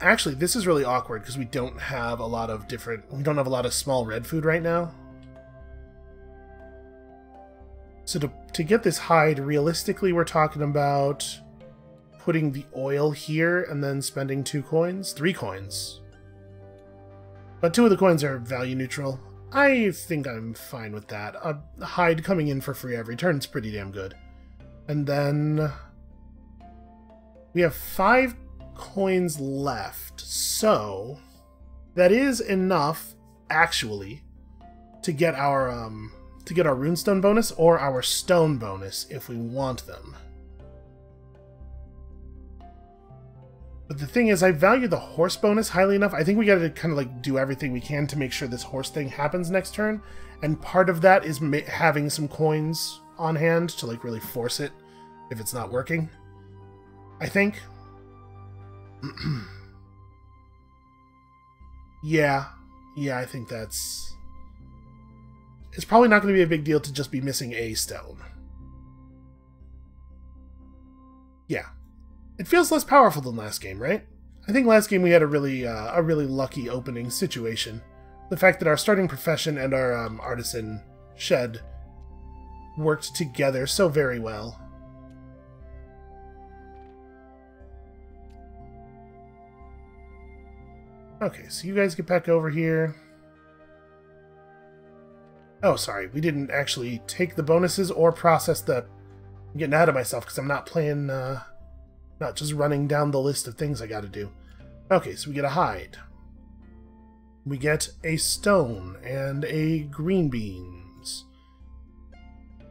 Actually, this is really awkward because we don't have a lot of small red food right now. So to get this hide, realistically, we're talking about putting the oil here and then spending 2 coins, 3 coins. But 2 of the coins are value neutral. I think I'm fine with that. A hide coming in for free every turn is pretty damn good. And then we have 5 coins left. So that is enough, actually, to get our runestone bonus or our stone bonus if we want them. But the thing is, I value the horse bonus highly enough. I think we gotta kind of like do everything we can to make sure this horse thing happens next turn, and part of that is having some coins on hand to like really force it if it's not working, I think. Yeah, I think that's... It's probably not going to be a big deal to just be missing a stone. Yeah. It feels less powerful than last game, right? I think last game we had a really lucky opening situation. The fact that our starting profession and our artisan shed worked together so very well. Okay, so you guys get back over here. Oh, sorry, we didn't actually take the bonuses or process the... I'm getting out of myself because I'm not playing, not just running down the list of things I gotta do. Okay, so we get a hide. We get a stone and a green beans.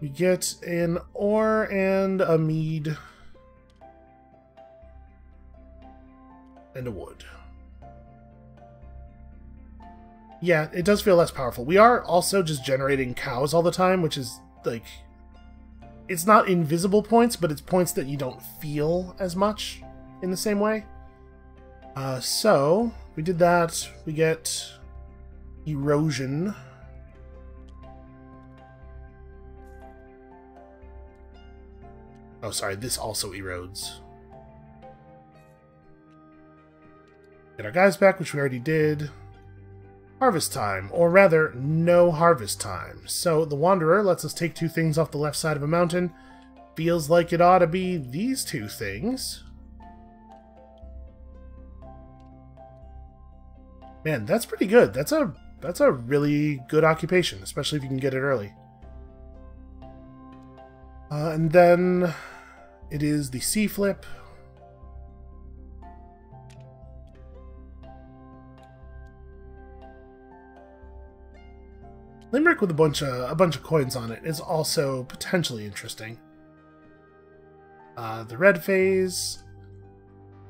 We get an ore and a mead. And a wood. Yeah, it does feel less powerful. We are also just generating cows all the time, which is, like... It's not invisible points, but it's points that you don't feel as much in the same way. So, we did that. We get erosion. Oh, sorry, this also erodes. Get our guys back, which we already did. Harvest time, or rather, no harvest time. So the Wanderer lets us take 2 things off the left side of a mountain. Feels like it ought to be these 2 things. Man, that's pretty good. That's a really good occupation, especially if you can get it early. And then it is the C-flip. Limerick with a bunch of coins on it is also potentially interesting. The red phase,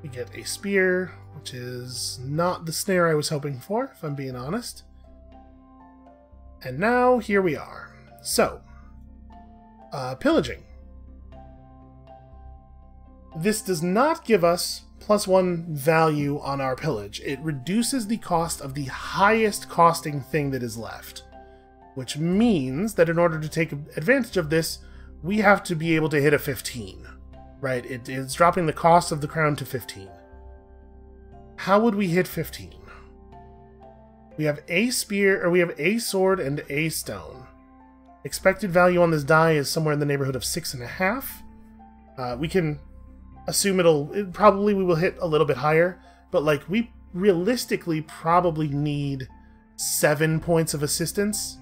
we get a spear, which is not the snare I was hoping for, if I'm being honest. And now, here we are. So, pillaging. This does not give us +1 value on our pillage. It reduces the cost of the highest costing thing that is left, which means that in order to take advantage of this, we have to be able to hit a 15, right? It's dropping the cost of the crown to 15. How would we hit 15? We have a spear, or we have a sword and a stone. Expected value on this die is somewhere in the neighborhood of 6.5. We can assume probably we will hit a little bit higher, but like we realistically probably need 7 points of assistance,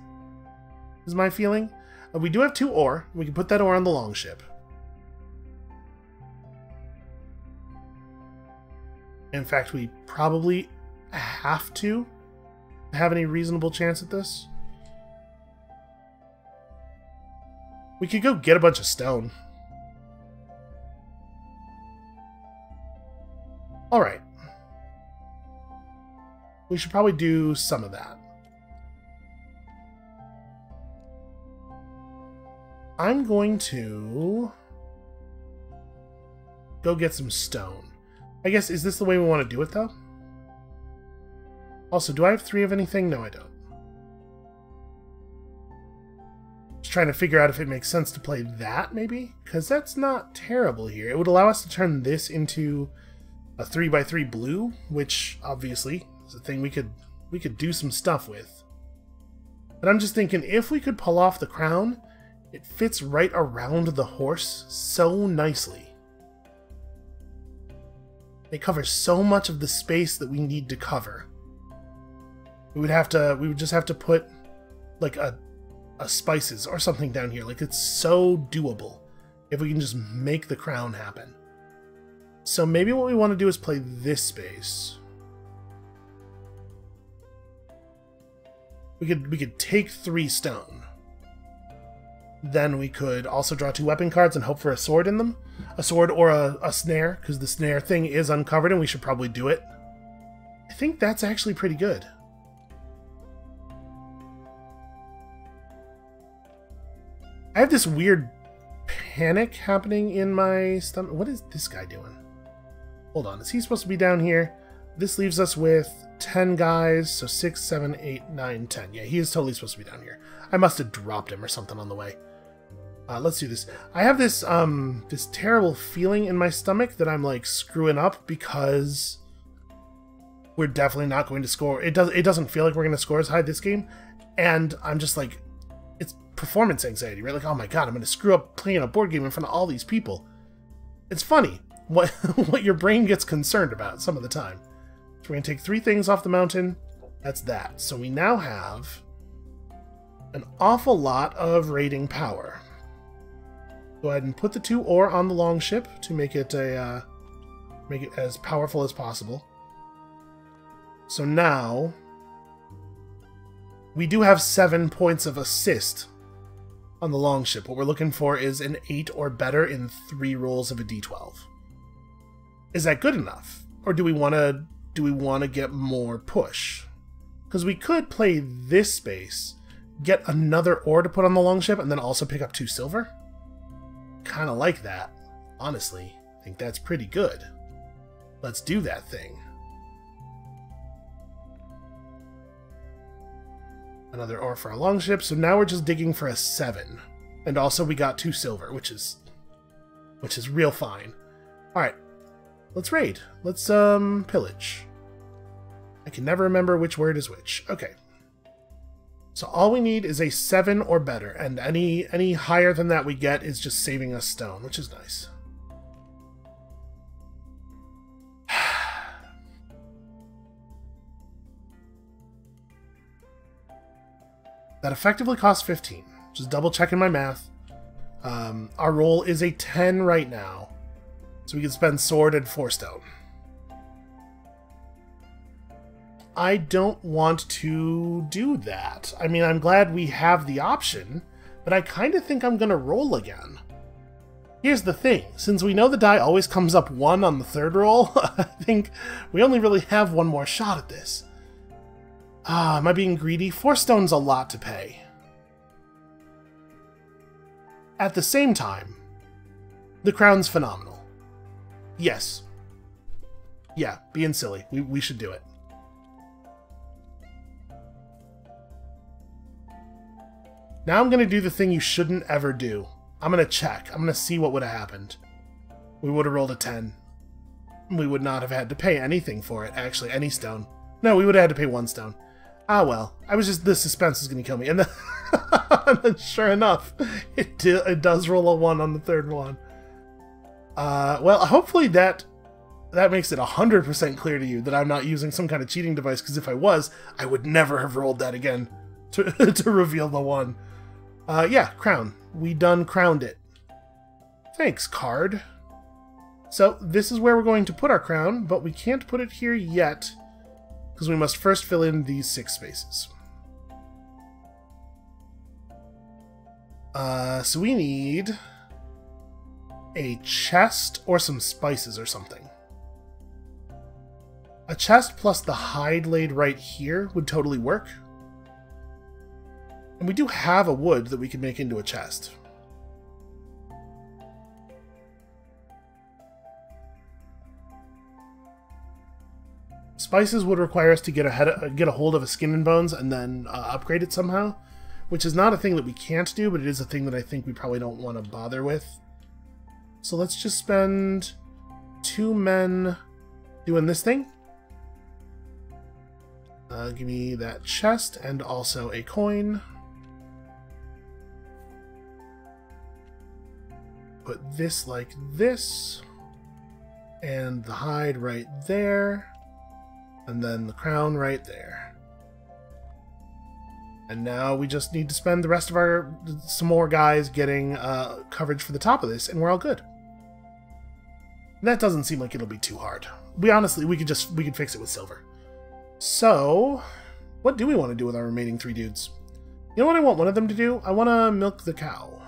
is my feeling. We do have 2 ore. We can put that ore on the longship. In fact, we probably have to have any reasonable chance at this. We could go get a bunch of stone. Alright. We should probably do some of that. I'm going to go get some stone. I guess, is this the way we want to do it, though? Also, do I have 3 of anything? No, I don't. Just trying to figure out if it makes sense to play that, maybe? Because that's not terrible here. It would allow us to turn this into a 3x3 blue, which, obviously, is a thing we could do some stuff with. But I'm just thinking, if we could pull off the crown, it fits right around the horse so nicely. It covers so much of the space that we need to cover. We would just have to put like a spices or something down here. Like, it's so doable if we can just make the crown happen. So maybe what we want to do is play this space. We could take 3 stone. Then we could also draw 2 weapon cards and hope for a sword in them. A sword or a snare, because the snare thing is uncovered and we should probably do it. I think that's actually pretty good. I have this weird panic happening in my stomach. What is this guy doing? Hold on, is he supposed to be down here? This leaves us with 10 guys, so 6, 7, 8, 9, 10. Yeah, he is totally supposed to be down here. I must have dropped him or something on the way. Let's do this. I have this this terrible feeling in my stomach that I'm like screwing up because we're definitely not going to score. It doesn't feel like we're going to score as high this game, and I'm just like, it's performance anxiety, right? Like, oh my god, I'm going to screw up playing a board game in front of all these people. It's funny what your brain gets concerned about some of the time. So we're going to take 3 things off the mountain. That's that. So we now have an awful lot of raiding power. Go ahead and put the 2 ore on the longship to make it make it as powerful as possible. So now we do have 7 points of assist on the longship. What we're looking for is an 8 or better in 3 rolls of a d12. Is that good enough, or do we want to get more push? Because we could play this space, get another ore to put on the longship, and then also pick up 2 silver. Kind of like that, honestly. I think that's pretty good. Let's do that thing. Another ore for our longship. So now we're just digging for a 7, and also we got 2 silver, which is real fine. All right, let's raid. Let's pillage. I can never remember which word is which. Okay. So all we need is a 7 or better, and any higher than that we get is just saving us stone, which is nice. That effectively costs 15. Just double checking my math. Our roll is a 10 right now, so we can spend sword and 4 stone. I don't want to do that. I mean, I'm glad we have the option, but I kind of think I'm going to roll again. Here's the thing. Since we know the die always comes up 1 on the 3rd roll, I think we only really have 1 more shot at this. Ah, am I being greedy? 4 stone's a lot to pay. At the same time, the crown's phenomenal. Yes. Yeah, being silly. We should do it. Now I'm going to do the thing you shouldn't ever do. I'm going to check. I'm going to see what would have happened. We would have rolled a 10. We would not have had to pay anything for it, actually. Any stone. No, we would have had to pay 1 stone. Ah, well. I was just... The suspense is going to kill me. And then, and then sure enough, it does roll a 1 on the third one. Well, hopefully that makes it 100% clear to you that I'm not using some kind of cheating device, because if I was, I would never have rolled that again to reveal the 1. Yeah, crown. We done crowned it. Thanks, card. So this is where we're going to put our crown, but we can't put it here yet, because we must first fill in these 6 spaces. So we need a chest or some spices or something. A chest plus the hide laid right here would totally work. And we do have a wood that we can make into a chest. Spices would require us to get a hold of a skin and bones and then upgrade it somehow, which is not a thing that we can't do, but it is a thing that I think we probably don't want to bother with. So let's just spend 2 men doing this thing. Give me that chest and also a coin. Put this like this, and the hide right there, and then the crown right there. And now we just need to spend the rest of some more guys getting coverage for the top of this, and we're all good. And that doesn't seem like it'll be too hard. We could fix it with silver. So, what do we want to do with our remaining 3 dudes? You know what I want one of them to do? I want to milk the cow.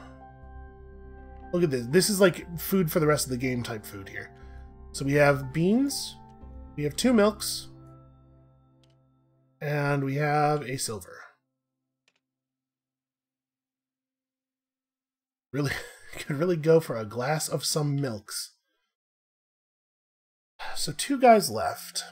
Look at this. This is like food for the rest of the game type food here. So we have beans, we have 2 milks, and we have a silver. Really, could really go for a glass of some milks. So 2 guys left.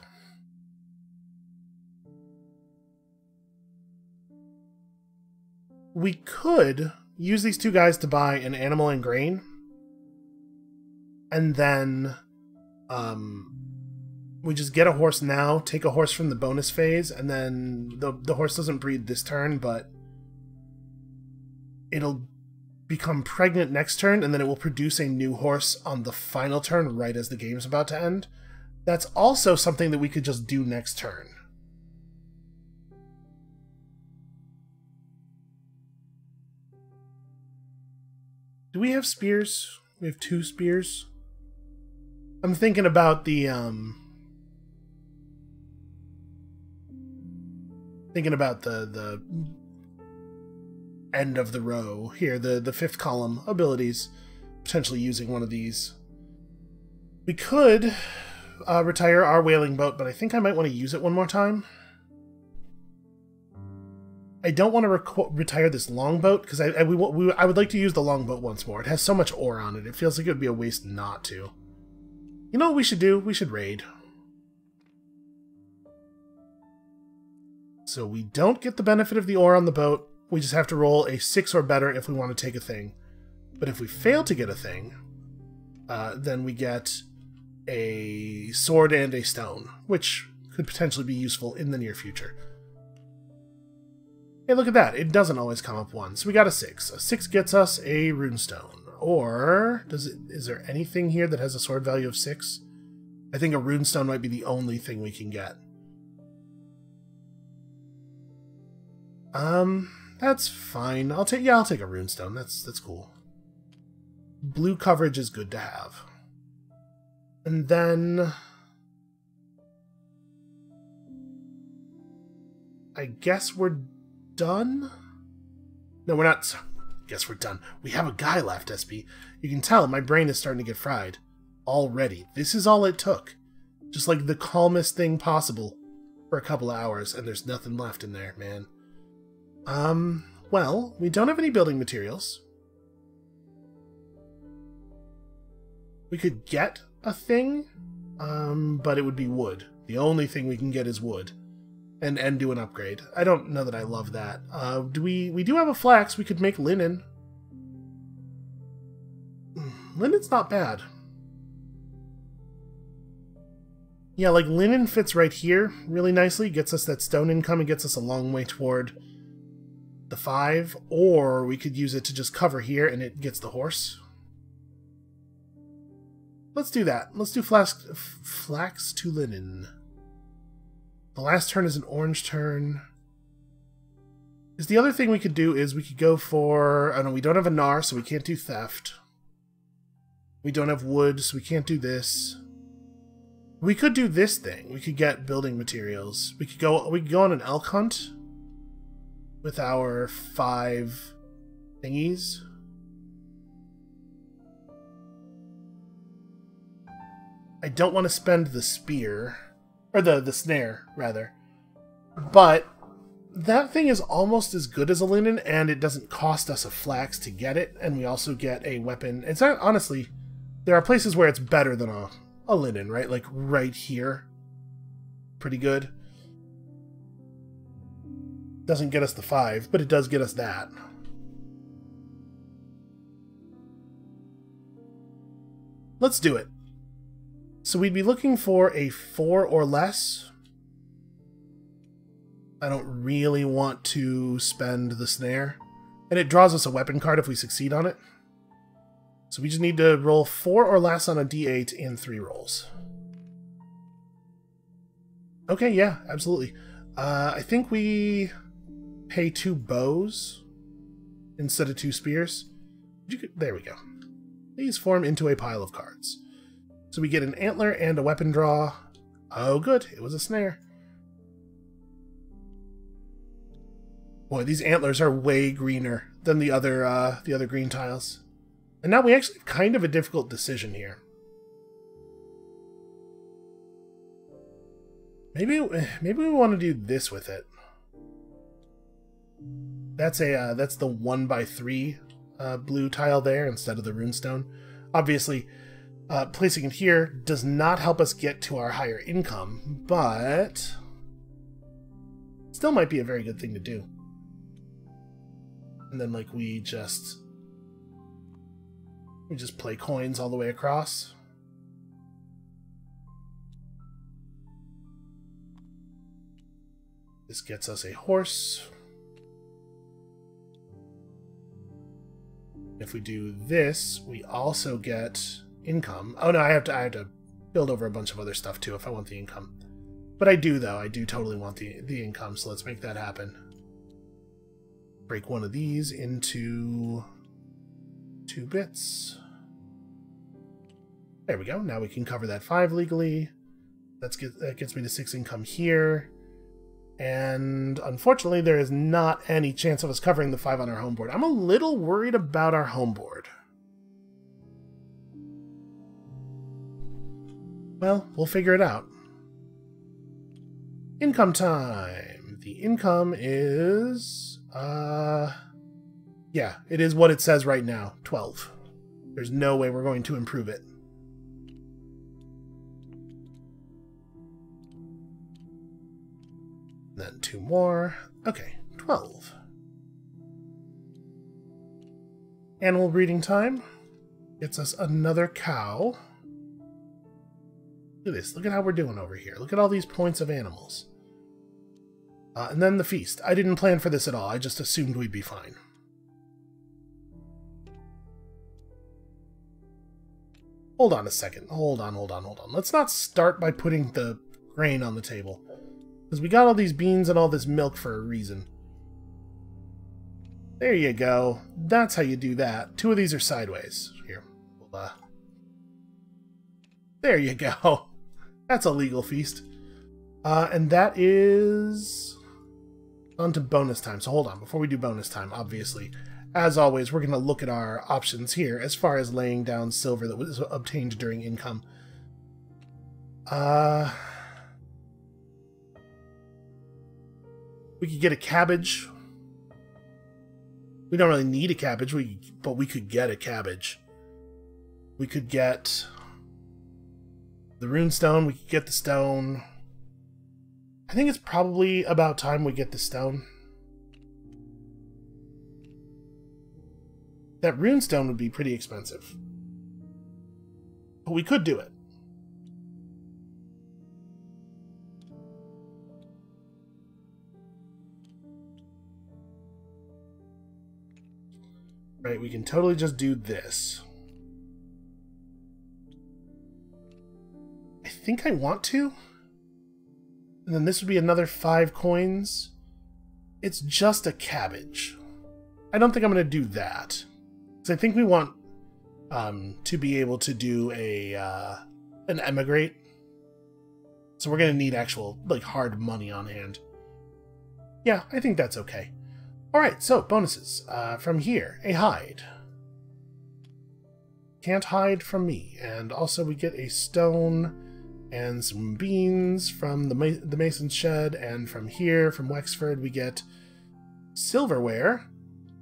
We could use these 2 guys to buy an animal and grain, and then we just get a horse now, take a horse from the bonus phase, and then the horse doesn't breed this turn, but it'll become pregnant next turn, and then it will produce a new horse on the final turn right as the game's about to end. That's also something that we could just do next turn. Do we have spears? We have 2 spears. I'm thinking about the, the end of the row here, the 5th column abilities, potentially using one of these. We could retire our whaling boat, but I think I might want to use it one more time. I don't want to retire this longboat, because I would like to use the longboat once more. It has so much ore on it. It feels like it would be a waste not to. You know what we should do? We should raid. So we don't get the benefit of the ore on the boat. We just have to roll a 6 or better if we want to take a thing. But if we fail to get a thing, then we get a sword and a stone, which could potentially be useful in the near future. Hey, look at that. It doesn't always come up once. We got a 6. A 6 gets us a runestone. Or, is there anything here that has a sword value of 6? I think a runestone might be the only thing we can get. That's fine. I'll take a runestone. That's cool. Blue coverage is good to have. And then... I guess we're... done? No, we're not. So, guess we're done. We have a guy left, SP. You can tell my brain is starting to get fried already. This is all it took. Just like the calmest thing possible for a couple of hours, and there's nothing left in there, man. Well, we don't have any building materials. We could get a thing, but it would be wood. The only thing we can get is wood, and do an upgrade. I don't know that I love that. We do have a flax. We could make linen. Linen's not bad. Yeah, like linen fits right here really nicely. Gets us that stone income and gets us a long way toward the 5. Or we could use it to just cover here and it gets the horse. Let's do that. Let's do flax to linen. The last turn is an orange turn. Is the other thing we could do is we could go for... I don't know, we don't have a gnar, so we can't do theft. We don't have wood, so we can't do this. We could do this thing. We could get building materials. We could go on an elk hunt with our 5 thingies. I don't want to spend the spear, or the snare, rather. But that thing is almost as good as a linen, and it doesn't cost us a flax to get it, and we also get a weapon. It's not, honestly, there are places where it's better than a linen, right? Like right here. Pretty good. Doesn't get us the 5, but it does get us that. Let's do it. So we'd be looking for a 4 or less. I don't really want to spend the snare. And it draws us a weapon card if we succeed on it. So we just need to roll 4 or less on a d8 in 3 rolls. Okay, yeah, absolutely. I think we pay 2 bows instead of 2 spears. There we go. These form into a pile of cards. So we get an antler and a weapon draw. Oh good, it was a snare. Boy, these antlers are way greener than the other green tiles. And now we actually have kind of a difficult decision here. Maybe we want to do this with it. That's a that's the 1x3 blue tile there instead of the runestone. Obviously, placing it here does not help us get to our higher income, but still might be a very good thing to do. And then, like, we just play coins all the way across. This gets us a horse. If we do this, we also get income. Oh no, I have to build over a bunch of other stuff too if I want the income. But I do though. I do totally want the income, so let's make that happen. Break one of these into 2 bits. There we go. Now we can cover that 5 legally. That gets me to 6 income here. And unfortunately there is not any chance of us covering the 5 on our home board. I'm a little worried about our home board. Well, we'll figure it out. Income time. The income is... yeah, it is what it says right now. 12. There's no way we're going to improve it. Then 2 more. Okay, 12. Animal breeding time. Gets us another cow. Look at this. Look at how we're doing over here. Look at all these points of animals. And then the feast. I didn't plan for this at all. I just assumed we'd be fine. Hold on a second. Hold on. Let's not start by putting the grain on the table. Because we got all these beans and all this milk for a reason. There you go. That's how you do that. 2 of these are sideways. Here. We'll, there you go. That's a legal feast. And that is on to bonus time. So hold on, before we do bonus time, obviously, as always, we're going to look at our options here as far as laying down silver that was obtained during income. We could get a cabbage. We don't really need a cabbage, but we could get a cabbage. We could get The runestone, we could get the stone. I think it's probably about time we get the stone. That runestone would be pretty expensive. But we could do it. Right, we can totally just do this. I think I want to. And then this would be another 5 coins. It's just a cabbage. I don't think I'm going to do that. Because I think we want to be able to do a an emigrate. So we're going to need actual, like, hard money on hand. Yeah, I think that's okay. Alright, so bonuses. From here, a hide. Can't hide from me. And also we get a stone and some beans from the mason's shed, and from here, from Wexford, we get silverware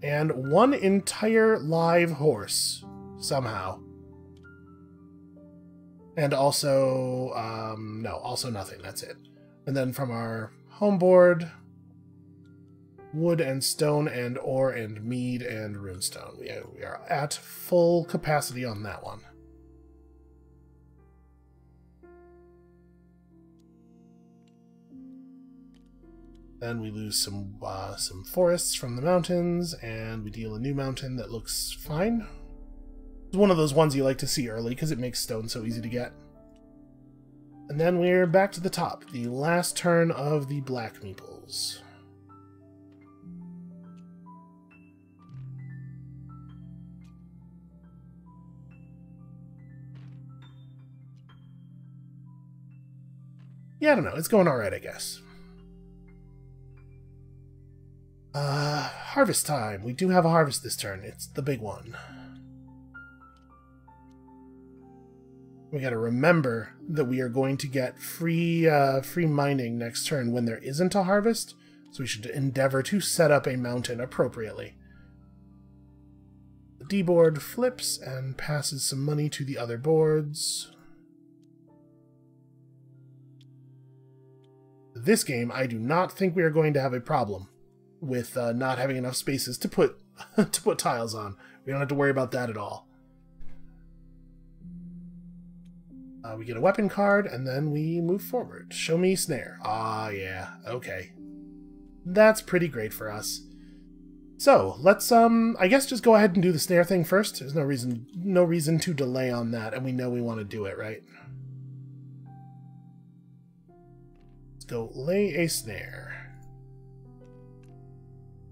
and one entire live horse, somehow. And also, no, also nothing, that's it. And then from our home board, wood and stone and ore and mead and runestone. We are at full capacity on that one. Then we lose some forests from the mountains, and we deal a new mountain that looks fine. It's one of those ones you like to see early because it makes stone so easy to get. And then we're back to the top, the last turn of the black meeples. Yeah, I don't know. It's going all right, I guess. Harvest time. We do have a harvest this turn. It's the big one. We gotta remember that we are going to get free mining next turn when there isn't a harvest, so we should endeavor to set up a mountain appropriately. The D board flips and passes some money to the other boards. This game, I do not think we are going to have a problem with not having enough spaces to put tiles on. We don't have to worry about that at all. We get a weapon card, and then we move forward. Show me snare. Ah, yeah. Okay. That's pretty great for us. So, let's, I guess just go ahead and do the snare thing first. There's no reason to delay on that, and we know we want to do it, right? Let's go lay a snare.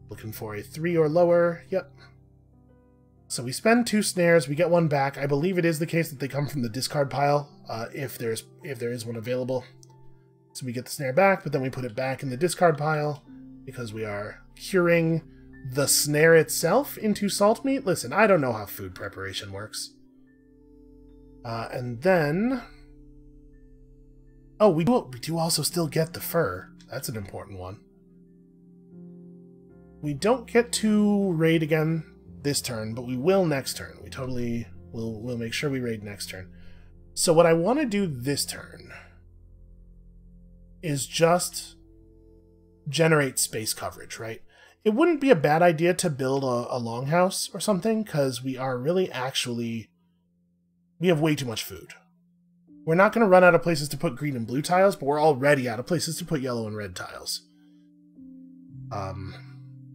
Looking for a 3 or lower. Yep. So we spend 2 snares. We get one back. I believe it is the case that they come from the discard pile, if there is one available. So we get the snare back, but then we put it back in the discard pile because we are curing the snare itself into salt meat. Listen, I don't know how food preparation works. And then, oh, we do also still get the fur. That's an important one. We don't get to raid again this turn, but we will next turn. We totally will make sure we raid next turn. So what I want to do this turn is just generate space coverage, right? It wouldn't be a bad idea to build a longhouse or something, because we are really we have way too much food. We're not going to run out of places to put green and blue tiles, but we're already out of places to put yellow and red tiles.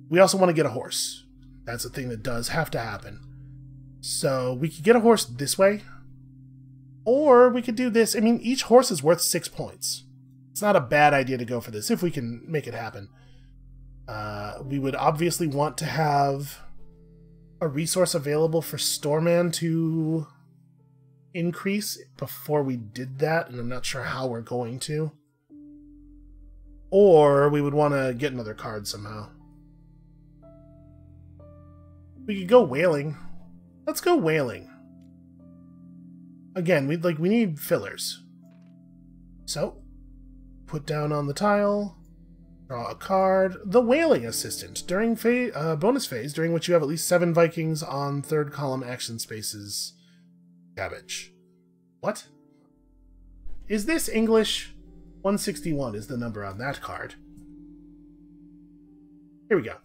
We also want to get a horse. That's a thing that does have to happen. So we could get a horse this way, or we could do this. I mean, each horse is worth 6 points. It's not a bad idea to go for this if we can make it happen. We would obviously want to have a resource available for Stormman to increase before we did that, and I'm not sure how we're going to. Or we would want to get another card somehow. We could go whaling. Let's go whaling. Again, we need fillers. So, put down on the tile, draw a card. The whaling assistant. During bonus phase, during which you have at least 7 Vikings on 3rd column action spaces. Cabbage. What? Is this English? 161 is the number on that card. Here we go.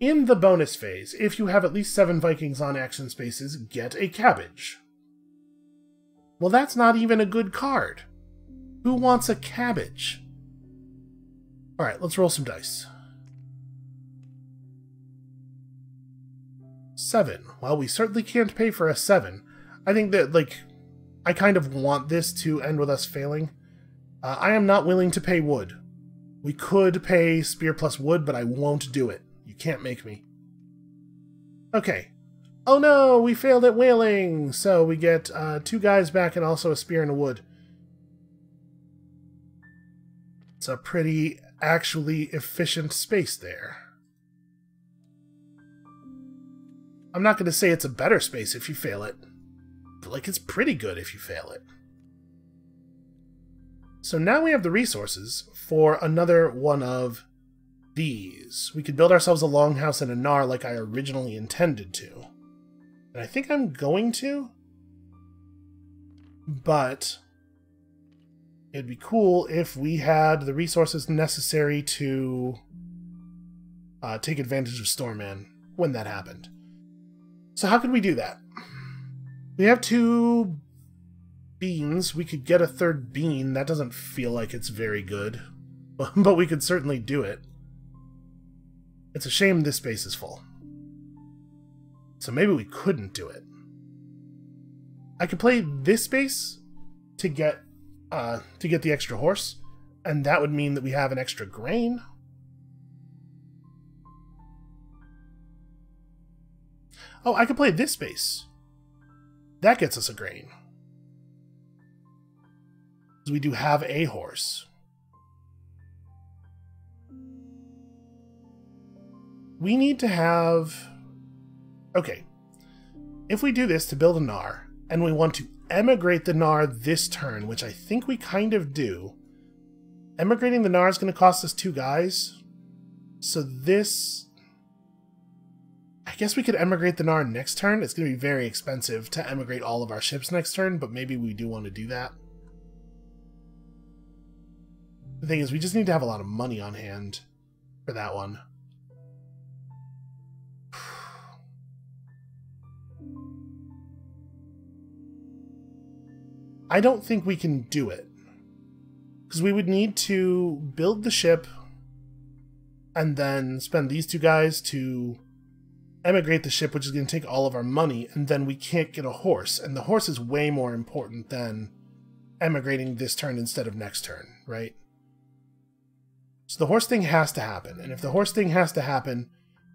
In the bonus phase, if you have at least 7 Vikings on action spaces, get a cabbage. Well, that's not even a good card. Who wants a cabbage? Alright, let's roll some dice. 7. Well, we certainly can't pay for a 7. I think that, like, I kind of want this to end with us failing. I am not willing to pay wood. We could pay spear plus wood, but I won't do it. You can't make me. Okay. Oh no, we failed at whaling! So we get 2 guys back and also a spear and a wood. It's a pretty actually efficient space there. I'm not going to say it's a better space if you fail it, but like it's pretty good if you fail it. So now we have the resources for another one of these. We could build ourselves a longhouse and a gnar like I originally intended to. And I think I'm going to, but it'd be cool if we had the resources necessary to take advantage of Stormman when that happened. So how could we do that? We have 2 beans. We could get a 3rd bean. That doesn't feel like it's very good, but we could certainly do it. It's a shame this space is full. So maybe we couldn't do it. I could play this space to get the extra horse, and that would mean that we have an extra grain. Oh, I could play this space. That gets us a grain. We do have a horse. We need to have... Okay. If we do this to build a gnar, and we want to emigrate the gnar this turn, which I think we kind of do. Emigrating the gnar is going to cost us 2 guys. So this... I guess we could emigrate the gnar next turn. It's going to be very expensive to emigrate all of our ships next turn, but maybe we do want to do that. The thing is, we just need to have a lot of money on hand for that one. I don't think we can do it, because we would need to build the ship and then spend these 2 guys to emigrate the ship, which is going to take all of our money, and then we can't get a horse, and the horse is way more important than emigrating this turn instead of next turn, right? So the horse thing has to happen, and if the horse thing has to happen,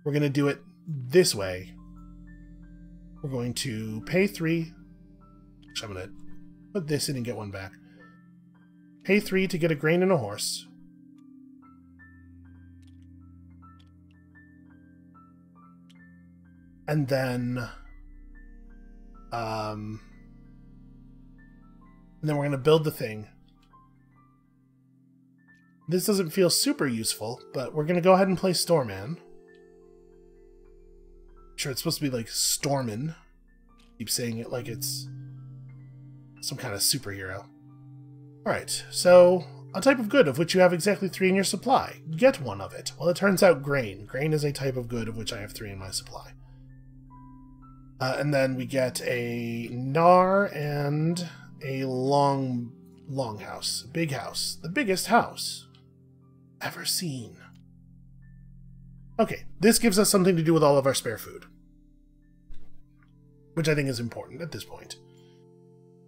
we're going to do it this way. We're going to pay 3, which I'm going to put this in and get one back. Pay 3 to get a grain and a horse. And then... and then we're going to build the thing. This doesn't feel super useful, but we're going to go ahead and play Stormman. I'm sure it's supposed to be like Stormin. Keep saying it like it's... some kind of superhero. Alright, so a type of good of which you have exactly 3 in your supply. Get one of it. Well, it turns out grain. Grain is a type of good of which I have 3 in my supply. And then we get a gnar and a long house. Big house. The biggest house ever seen. Okay, this gives us something to do with all of our spare food, which I think is important at this point.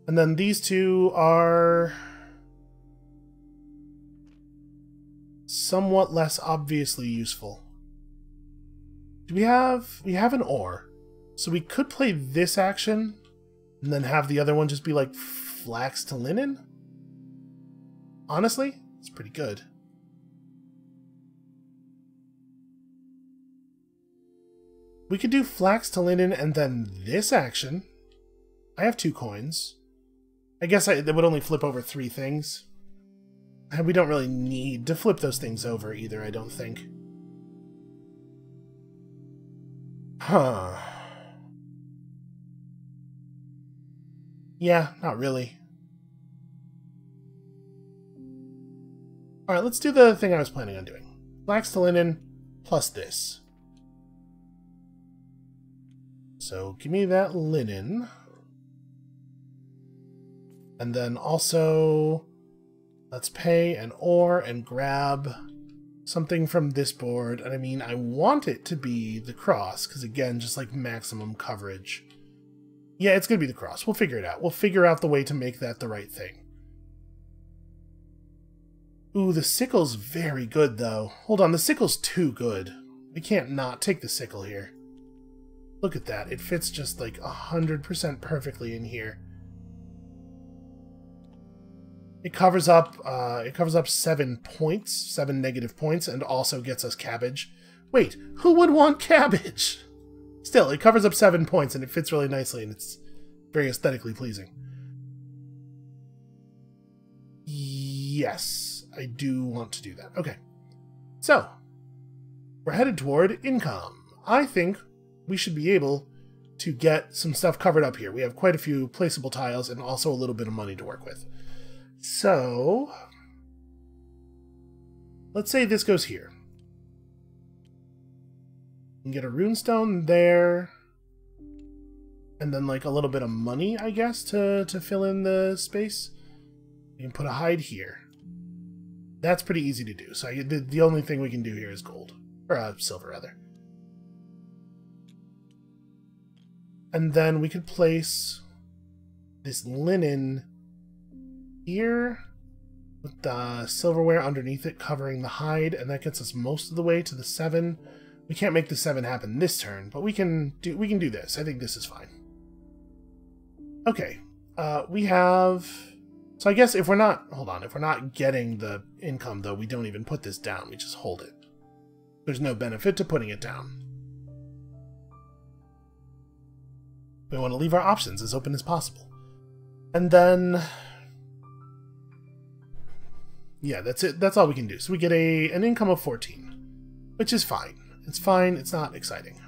And then these 2 are somewhat less obviously useful. Do we have an ore? So we could play this action and then have the other one just be like flax to linen? Honestly, it's pretty good. We could do flax to linen and then this action. I have 2 coins. I guess they would only flip over 3 things. And we don't really need to flip those things over either, I don't think. Huh. Yeah, not really. Alright, let's do the thing I was planning on doing. Flax to linen, plus this. So give me that linen. And then also, let's pay an ore and grab something from this board. And I mean, I want it to be the cross, because again, just like maximum coverage. Yeah, it's going to be the cross. We'll figure it out. We'll figure out the way to make that the right thing. Ooh, the sickle's very good, though. Hold on, the sickle's too good. We can't not take the sickle here. Look at that. It fits just like 100% perfectly in here. It covers up 7 points, 7 negative points, and also gets us cabbage. Wait, who would want cabbage? Still, it covers up 7 points, and it fits really nicely, and it's very aesthetically pleasing. Yes, I do want to do that. Okay, so we're headed toward income. I think we should be able to get some stuff covered up here. We have quite a few placeable tiles and also a little bit of money to work with. So, let's say this goes here. You can get a runestone there. And then like a little bit of money, I guess, to fill in the space. You can put a hide here. That's pretty easy to do. So the only thing we can do here is gold. Or silver, rather. And then we could place this linen here with the silverware underneath it covering the hide, and that gets us most of the way to the 7. We can't make the 7 happen this turn, but we can do this. I think this is fine. Okay, we have, so I guess if we're not, hold on, if we're not getting the income though, we don't even put this down, we just hold it. There's no benefit to putting it down. We want to leave our options as open as possible. And then yeah, that's it. That's all we can do. So we get an income of 14, which is fine. It's fine. It's not exciting.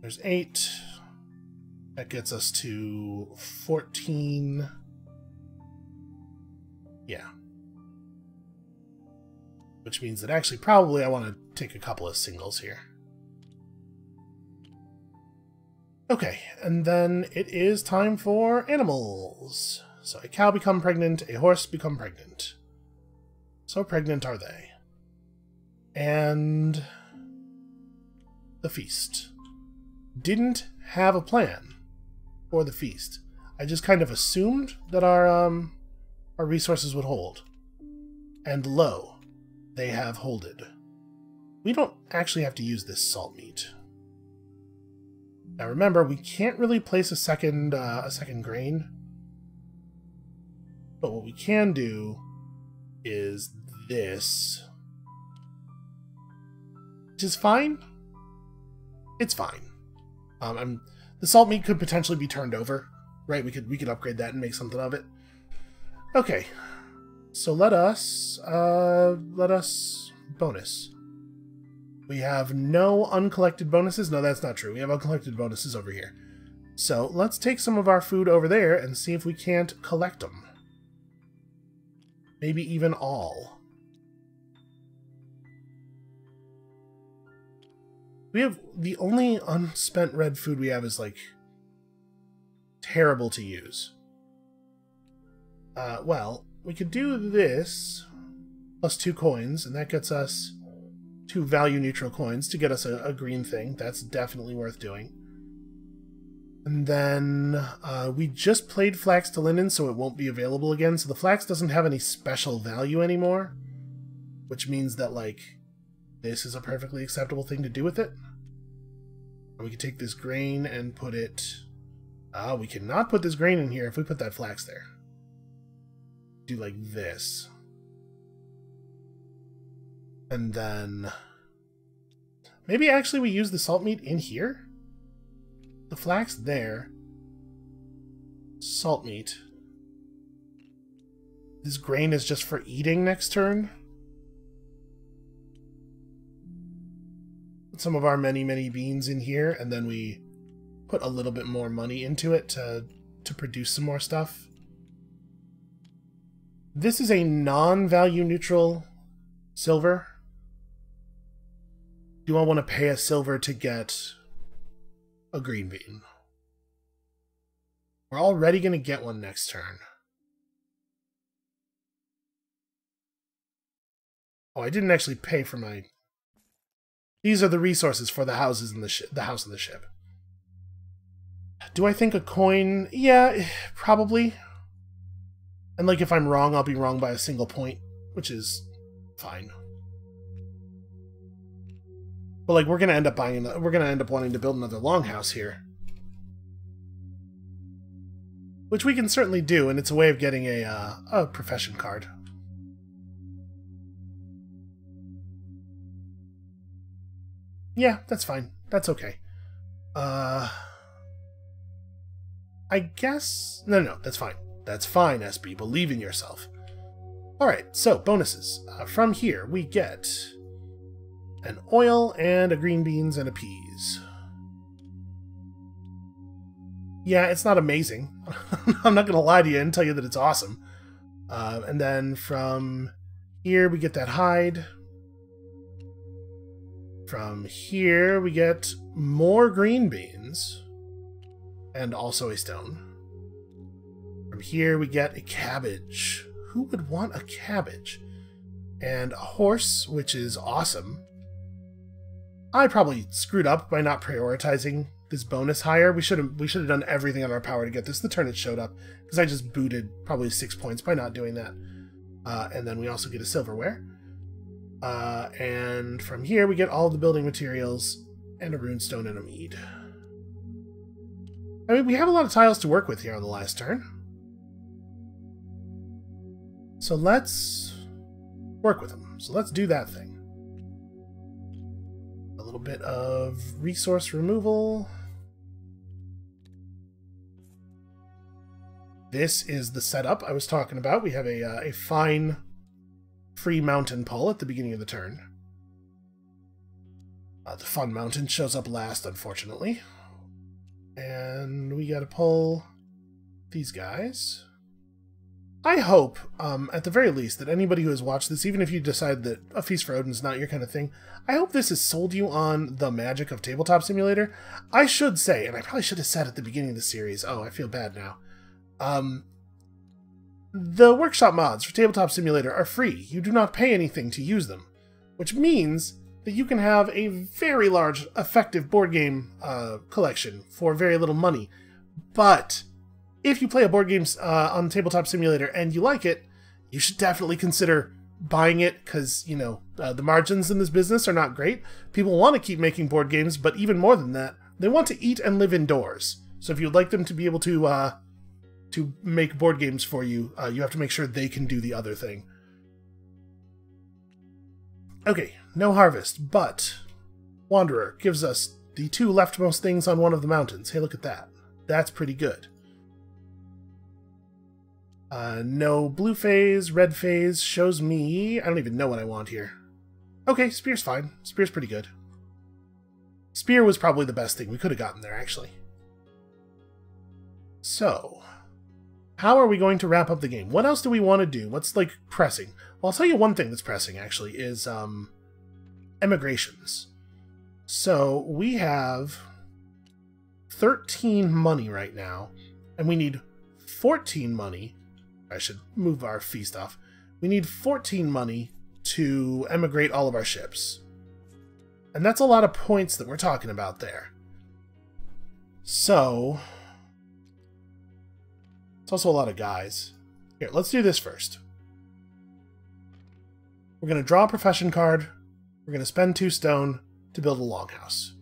There's 8. That gets us to 14. Yeah. Which means that actually probably I want to take a couple of singles here. Okay, and then it is time for animals. So a cow become pregnant, a horse become pregnant. So pregnant are they. And the feast. Didn't have a plan for the feast. I just kind of assumed that our resources would hold. And lo, they have holded. We don't actually have to use this salt meat. Now remember, we can't really place a second grain. But what we can do is this, which is fine. It's fine. The salt meat could potentially be turned over, right? We could upgrade that and make something of it. Okay, so let us bonus. We have no uncollected bonuses. No, that's not true. We have uncollected bonuses over here. So let's take some of our food over there and see if we can't collect them. Maybe even all. We have the only unspent red food we have is like terrible to use. Well, we could do this plus 2 coins, and that gets us 2 value neutral coins to get us a green thing. That's definitely worth doing. And then we just played flax to linen, so it won't be available again. So the flax doesn't have any special value anymore, which means that like this is a perfectly acceptable thing to do with it. And we can take this grain and put it. We cannot put this grain in here if we put that flax there. Do like this, and then maybe actually we use the salt meat in here. The flax there, salt meat. This grain is just for eating next turn. Put some of our many, many beans in here, and then we put a little bit more money into it to produce some more stuff. This is a non-value neutral silver. Do I want to pay a silver to get a green bean? We're already going to get one next turn. Oh, I didn't actually pay for my... These are the resources for the houses in the house of the ship. Do I think a coin? Yeah, probably. And like if I'm wrong, I'll be wrong by a single point, which is fine. But like we're gonna end up buying, we're gonna end up wanting to build another longhouse here, which we can certainly do, and it's a way of getting a profession card. Yeah, that's fine. That's okay. I guess... No, that's fine. That's fine, SB. Believe in yourself. Alright, so, bonuses. From here, we get an oil and a green beans and a peas. Yeah, it's not amazing. I'm not going to lie to you and tell you that it's awesome. And then from here, we get that hide. From here, we get more green beans. And also a stone. From here we get a cabbage. Who would want a cabbage? And a horse, which is awesome. I probably screwed up by not prioritizing this bonus higher. We should have done everything in our power to get this the turn it showed up, because I just booted probably 6 points by not doing that. And then we also get a silverware. And from here we get all the building materials and a runestone and a mead. I mean, we have a lot of tiles to work with here on the last turn. So let's work with them. So let's do that thing. A little bit of resource removal. This is the setup I was talking about. We have a fine free mountain pull at the beginning of the turn. The fun mountain shows up last, unfortunately. And we gotta pull these guys. I hope, at the very least, that anybody who has watched this, even if you decide that A Feast for Odin is not your kind of thing, I hope this has sold you on the magic of Tabletop Simulator. I should say, and I probably should have said at the beginning of the series, oh, I feel bad now, the workshop mods for Tabletop Simulator are free. You do not pay anything to use them, which means that you can have a very large, effective board game collection for very little money. But if you play a board game on Tabletop Simulator and you like it, you should definitely consider buying it, because, you know, the margins in this business are not great. People want to keep making board games, but even more than that, they want to eat and live indoors. So if you'd like them to be able to make board games for you, you have to make sure they can do the other thing. Okay. No harvest, but Wanderer gives us the two leftmost things on one of the mountains. Hey, look at that. That's pretty good. No blue phase, red phase shows me... I don't even know what I want here. Okay, spear's fine. Spear's pretty good. Spear was probably the best thing we could have gotten there, actually. So, how are we going to wrap up the game? What else do we want to do? What's, like, pressing? Well, I'll tell you one thing that's pressing, actually, is... emigrations. So we have 13 money right now, and we need 14 money. I should move our feast off. We need 14 money to emigrate all of our ships. And that's a lot of points that we're talking about there. So it's also a lot of guys. Here, let's do this first. We're going to draw a profession card. We're going to spend 2 stone to build a longhouse.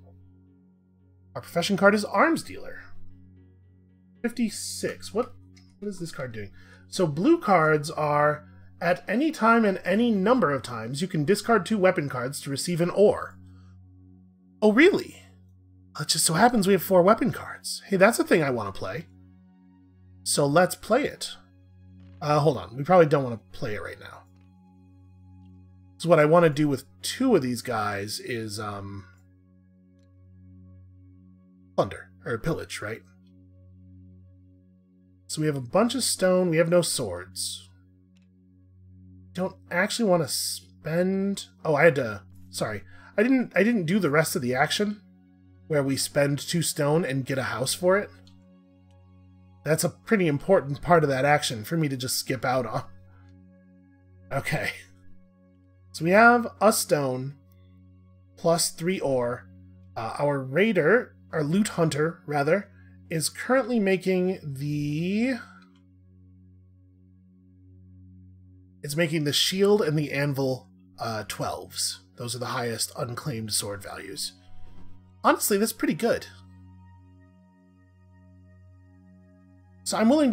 Our profession card is Arms Dealer. 56. What is this card doing? So blue cards are at any time and any number of times you can discard 2 weapon cards to receive an ore. Oh, really? It just so happens we have 4 weapon cards. Hey, that's a thing I want to play. So let's play it. Hold on. We probably don't want to play it right now. So what I want to do with 2 of these guys is plunder, or pillage, right? So we have a bunch of stone. We have no swords. don't actually want to spend... Oh, I had to... Sorry. I didn't do the rest of the action where we spend 2 stone and get a house for it. That's a pretty important part of that action for me to just skip out on. Okay. So we have a stone plus 3 ore. Our raider, our loot hunter, rather, is currently making the... It's making the shield and the anvil 12s. Those are the highest unclaimed sword values. Honestly, that's pretty good. So I'm willing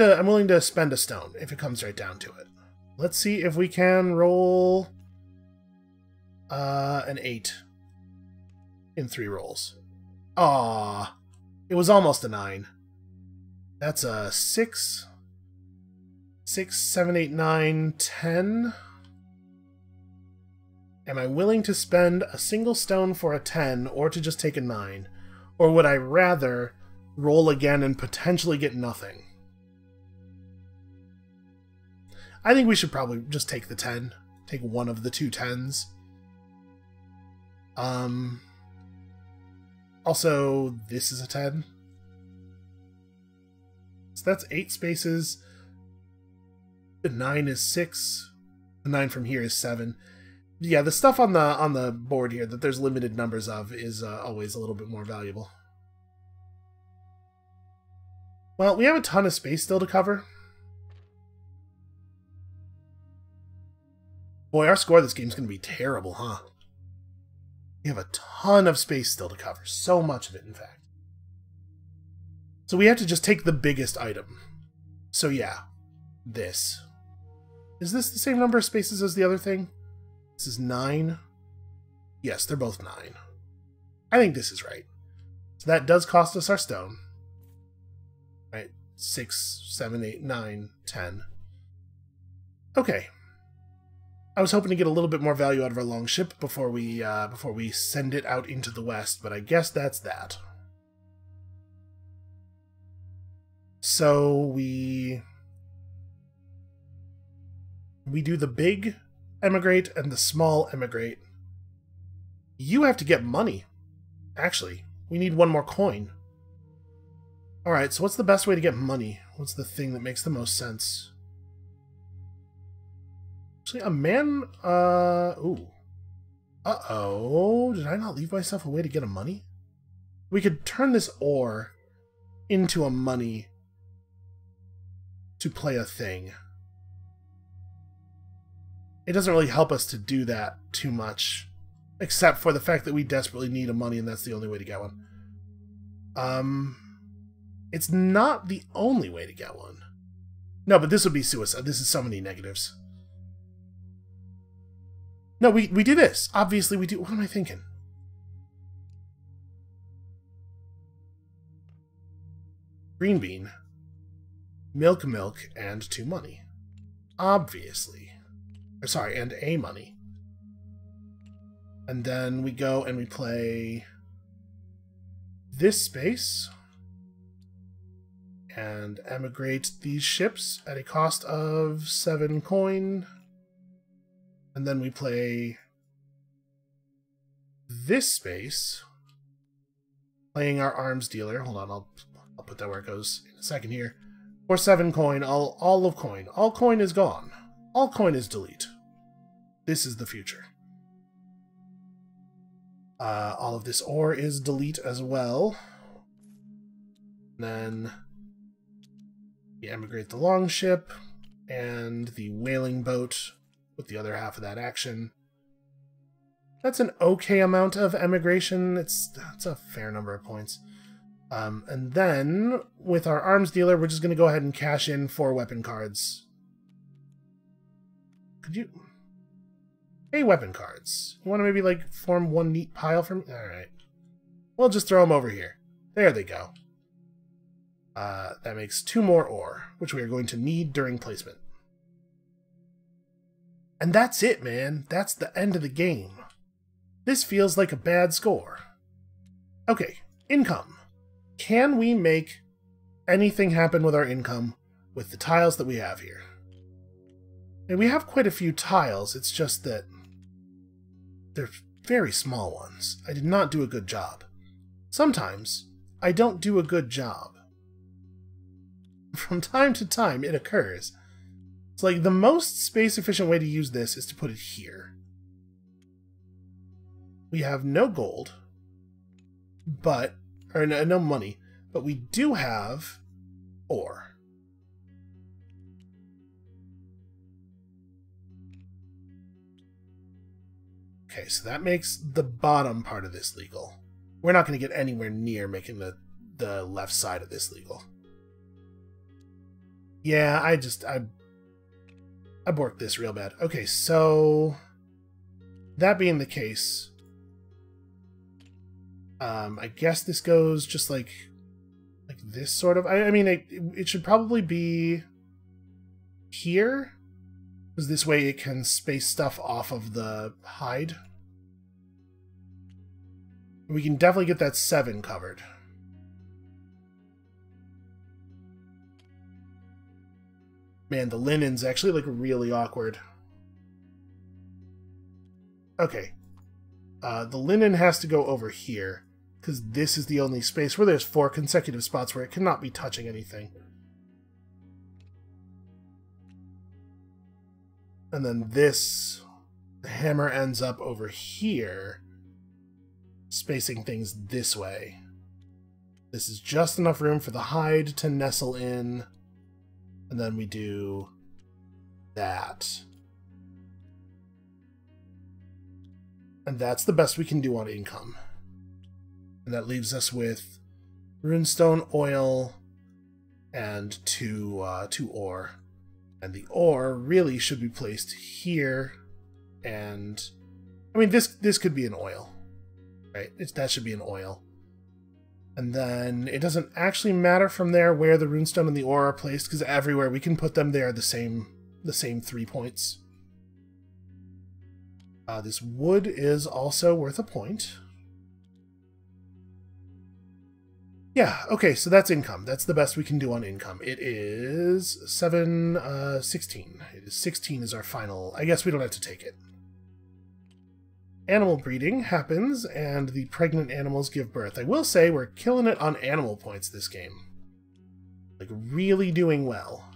to spend a stone if it comes right down to it. Let's see if we can roll an 8 in 3 rolls. Ah, it was almost a 9. That's a 6, 7, 8, 9, 10. Am I willing to spend a single stone for a 10 or to just take a 9? Or would I rather roll again and potentially get nothing? I think we should probably just take the 10. Take one of the 2 10s. Also, this is a 10. So that's 8 spaces. The 9 is 6. The 9 from here is 7. Yeah, the stuff on the board here that there's limited numbers of is always a little bit more valuable. Well, we have a ton of space still to cover. Boy, our score this game's going to be terrible, huh? We have a ton of space still to cover. So much of it, in fact. So we have to just take the biggest item. So yeah, this. Is this the same number of spaces as the other thing? This is 9. Yes, they're both 9. I think this is right. So that does cost us our stone. All right, 6, 7, 8, 9, 10. Okay. I was hoping to get a little bit more value out of our long ship before we send it out into the west, but I guess that's that. So we do the big emigrate and the small emigrate. You have to get money. Actually, we need one more coin. All right, so what's the best way to get money? What's the thing that makes the most sense? Actually, a man, ooh. Uh-oh, did I not leave myself a way to get a money? We could turn this ore into a money to play a thing. It doesn't really help us to do that too much, except for the fact that we desperately need a money and that's the only way to get one. It's not the only way to get one. No, but this would be suicide. This is so many negatives. No, we do this. Obviously we do. What am I thinking? Green bean. Milk, and 2 money. Obviously. Or sorry, and a money. And then we go and we play this space. And emigrate these ships at a cost of 7 coin. And then we play this space, playing our arms dealer. Hold on, I'll put that where it goes in a second here. For 7 coin, all of coin. All coin is gone. All coin is delete. This is the future. All of this ore is delete as well. And then we emigrate the long ship and the whaling boat with the other half of that action. That's an okay amount of emigration. That's a fair number of points. And then, with our arms dealer, we're just going to go ahead and cash in 4 weapon cards. Could you... Hey, weapon cards. You want to maybe, like, form one neat pile for me? Alright. We'll just throw them over here. There they go. That makes 2 more ore, which we are going to need during placement. And that's it, man. That's the end of the game. This feels like a bad score. Okay, income. Can we make anything happen with our income with the tiles that we have here? And we have quite a few tiles, it's just that they're very small ones. I did not do a good job. Sometimes I don't do a good job. From time to time, it occurs. It's like the most space-efficient way to use this is to put it here. We have no gold, but, or no money, but we do have ore. Okay, so that makes the bottom part of this legal. We're not going to get anywhere near making the left side of this legal. Yeah, I borked this real bad. Okay, so that being the case, I guess this goes just like this sort of. I mean, it should probably be here, because this way it can space stuff off of the hide. We can definitely get that 7 covered. Man, the linen's actually, like, really awkward. Okay. The linen has to go over here, because this is the only space where there's 4 consecutive spots where it cannot be touching anything. And then this, the hammer ends up over here, spacing things this way. This is just enough room for the hide to nestle in. And then we do that. And that's the best we can do on income. And that leaves us with runestone, oil, and two ore. And the ore really should be placed here. And I mean, this could be an oil, right? That should be an oil. And then it doesn't actually matter from there where the runestone and the ore are placed, because everywhere we can put them, they are the same 3 points. This wood is also worth a point. Yeah, okay, so that's income. That's the best we can do on income. It is 16. It is 16 is our final. I guess we don't have to take it. Animal breeding happens, and the pregnant animals give birth. I will say we're killing it on animal points this game. Like, really doing well.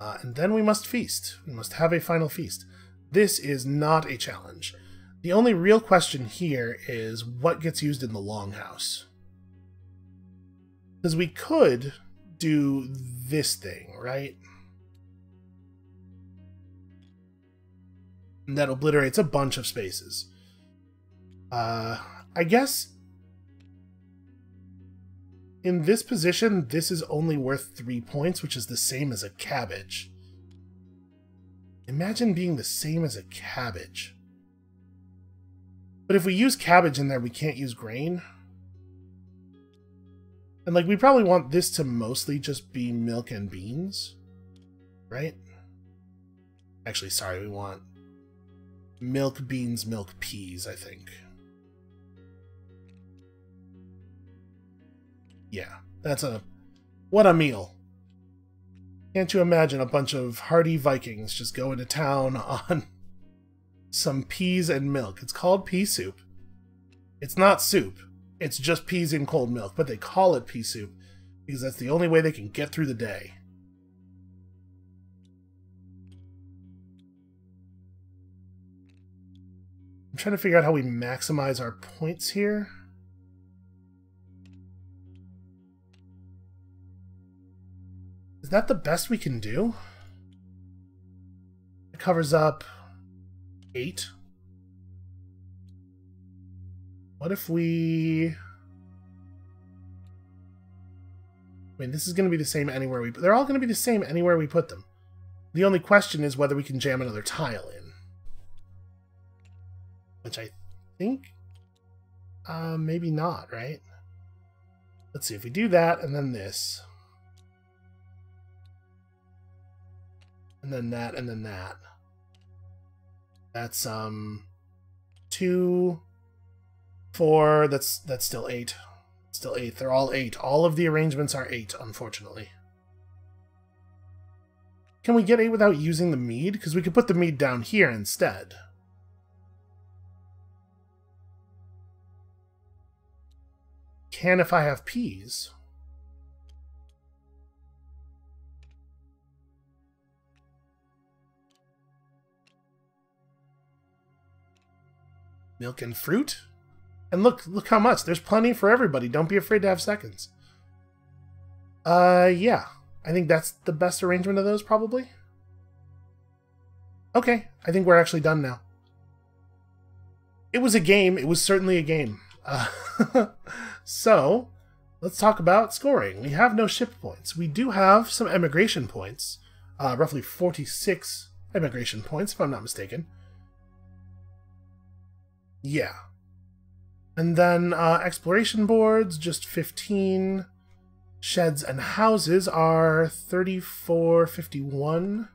And then we must feast. We must have a final feast. This is not a challenge. The only real question here is what gets used in the longhouse. Because we could do this thing, right? And that obliterates a bunch of spaces. I guess in this position, this is only worth 3 points, which is the same as a cabbage. Imagine being the same as a cabbage. But if we use cabbage in there, we can't use grain. And, like, we probably want this to mostly just be milk and beans, right? Actually, sorry, we want milk, beans, milk, peas, I think. Yeah, that's a... what a meal! Can't you imagine a bunch of hardy Vikings just going to town on some peas and milk? It's called pea soup. It's not soup. It's just peas in cold milk, but they call it pea soup because that's the only way they can get through the day. I'm trying to figure out how we maximize our points here. Is that the best we can do? It covers up 8. What if we... I mean, this is going to be the same anywhere we... They're all going to be the same anywhere we put them. The only question is whether we can jam another tile in. Which I think, maybe not, right? Let's see if we do that, and then this. And then that, and then that. That's, 2, 4, that's still 8. Still 8, they're all 8. All of the arrangements are 8, unfortunately. Can we get eight without using the mead? Because we could put the mead down here instead. Can if I have peas. Milk and fruit? And look how much. There's plenty for everybody. Don't be afraid to have seconds. Yeah. I think that's the best arrangement of those, probably. Okay. I think we're actually done now. It was a game. It was certainly a game. So, let's talk about scoring. We have no ship points. We do have some emigration points. Roughly 46 emigration points, if I'm not mistaken. Yeah. And then exploration boards, just 15. Sheds and houses are 34, 51.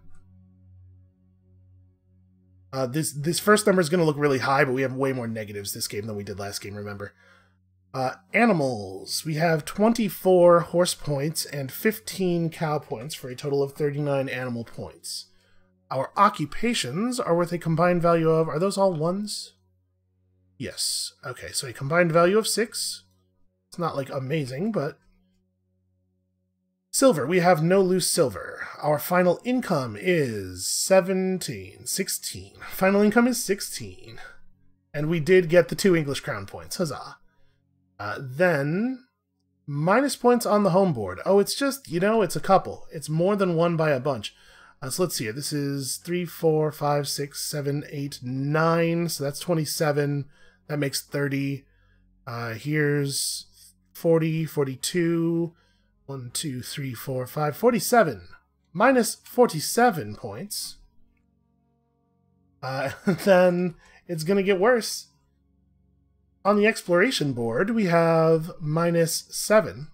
This first number is going to look really high, but we have way more negatives this game than we did last game, remember. Animals. We have 24 horse points and 15 cow points for a total of 39 animal points. Our occupations are worth a combined value of... Are those all ones? Yes. Okay, so a combined value of 6. It's not, like, amazing, but... Silver. We have no loose silver. Our final income is 16. Final income is 16. And we did get the 2 English crown points. Huzzah. Then, minus points on the home board. Oh, it's just, you know, it's a couple. It's more than one by a bunch. So let's see here. This is 3, 4, 5, 6, 7, 8, 9. So that's 27. That makes 30. Here's 40, 42... 1, 2, 3, 4, 5, 47. Minus 47 points. Then it's going to get worse. On the exploration board, we have minus 7.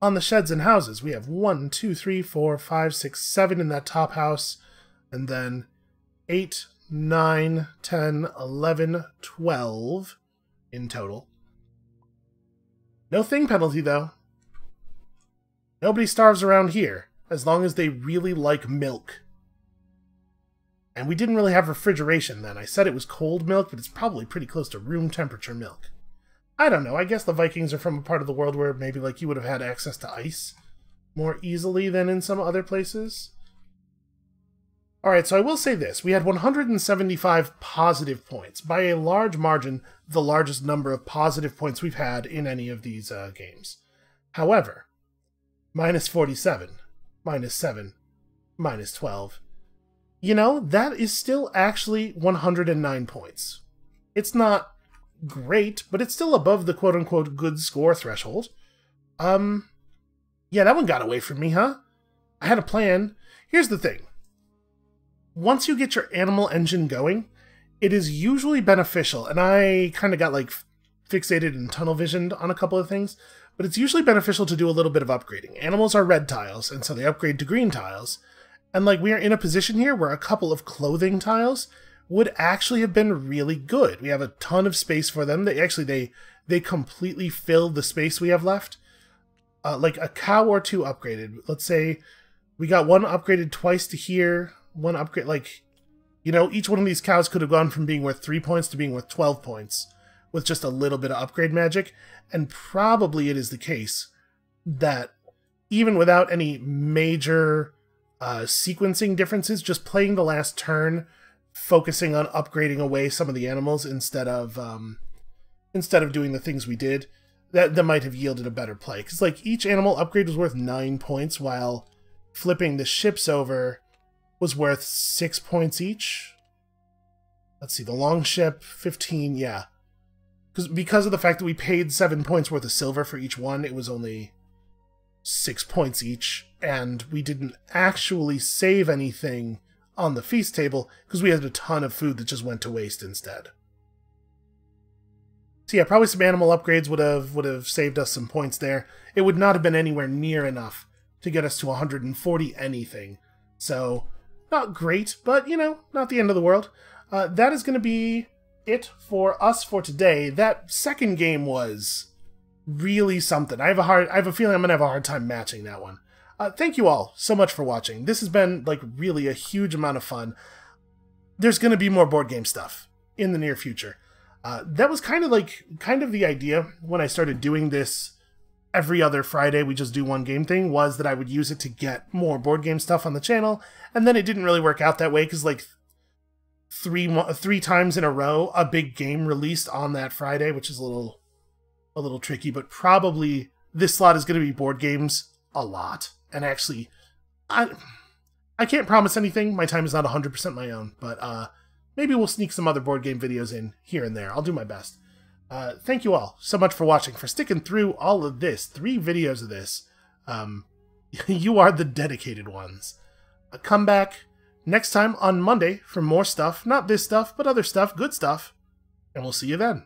On the sheds and houses, we have 1, 2, 3, 4, 5, 6, 7 in that top house. And then 8, 9, 10, 11, 12 in total. No thing penalty, though. Nobody starves around here, as long as they really like milk. And we didn't really have refrigeration then. I said it was cold milk, but it's probably pretty close to room temperature milk. I don't know. I guess the Vikings are from a part of the world where maybe, like, you would have had access to ice more easily than in some other places. Alright, so I will say this. We had 175 positive points. By a large margin, the largest number of positive points we've had in any of these games. However, minus 47, minus 7, minus 12. You know, that is still actually 109 points. It's not great, but it's still above the quote-unquote good score threshold. Yeah, that one got away from me, huh? I had a plan. Here's the thing. Once you get your animal engine going, it is usually beneficial, and I kind of got, like, fixated and tunnel visioned on a couple of things, but it's usually beneficial to do a little bit of upgrading. Animals are red tiles, and so they upgrade to green tiles, and, like, we are in a position here where a couple of clothing tiles would actually have been really good. We have a ton of space for them. They completely fill the space we have left. Like, a cow or two upgraded. Let's say we got one upgraded twice to here. One upgrade, like, you know, each one of these cows could have gone from being worth 3 points to being worth 12 points with just a little bit of upgrade magic. And probably it is the case that even without any major sequencing differences, just playing the last turn, focusing on upgrading away some of the animals instead of doing the things we did, that might have yielded a better play. Because, like, each animal upgrade was worth 9 points, while flipping the ships over was worth 6 points each. Let's see, the long ship, 15, yeah. Because of the fact that we paid 7 points worth of silver for each one, it was only 6 points each, and we didn't actually save anything on the feast table, because we had a ton of food that just went to waste instead. So yeah, probably some animal upgrades would have saved us some points there. It would not have been anywhere near enough to get us to 140 anything, so... Not great, but, you know, not the end of the world. That is going to be it for us for today. That second game was really something. I have a feeling I'm going to have a hard time matching that one. Thank you all so much for watching. This has been, like, really a huge amount of fun. There's going to be more board game stuff in the near future. That was kind of the idea when I started doing this every other Friday, we just do one game thing, was that I would use it to get more board game stuff on the channel. And then it didn't really work out that way, because, like, three times in a row, a big game released on that Friday, which is a little tricky, but probably this slot is going to be board games a lot. And actually, I can't promise anything. My time is not 100% my own, but maybe we'll sneak some other board game videos in here and there. I'll do my best. Thank you all so much for watching, for sticking through all of this, 3 videos of this. You are the dedicated ones. Come back next time on Monday for more stuff. Not this stuff, but other stuff, good stuff. And we'll see you then.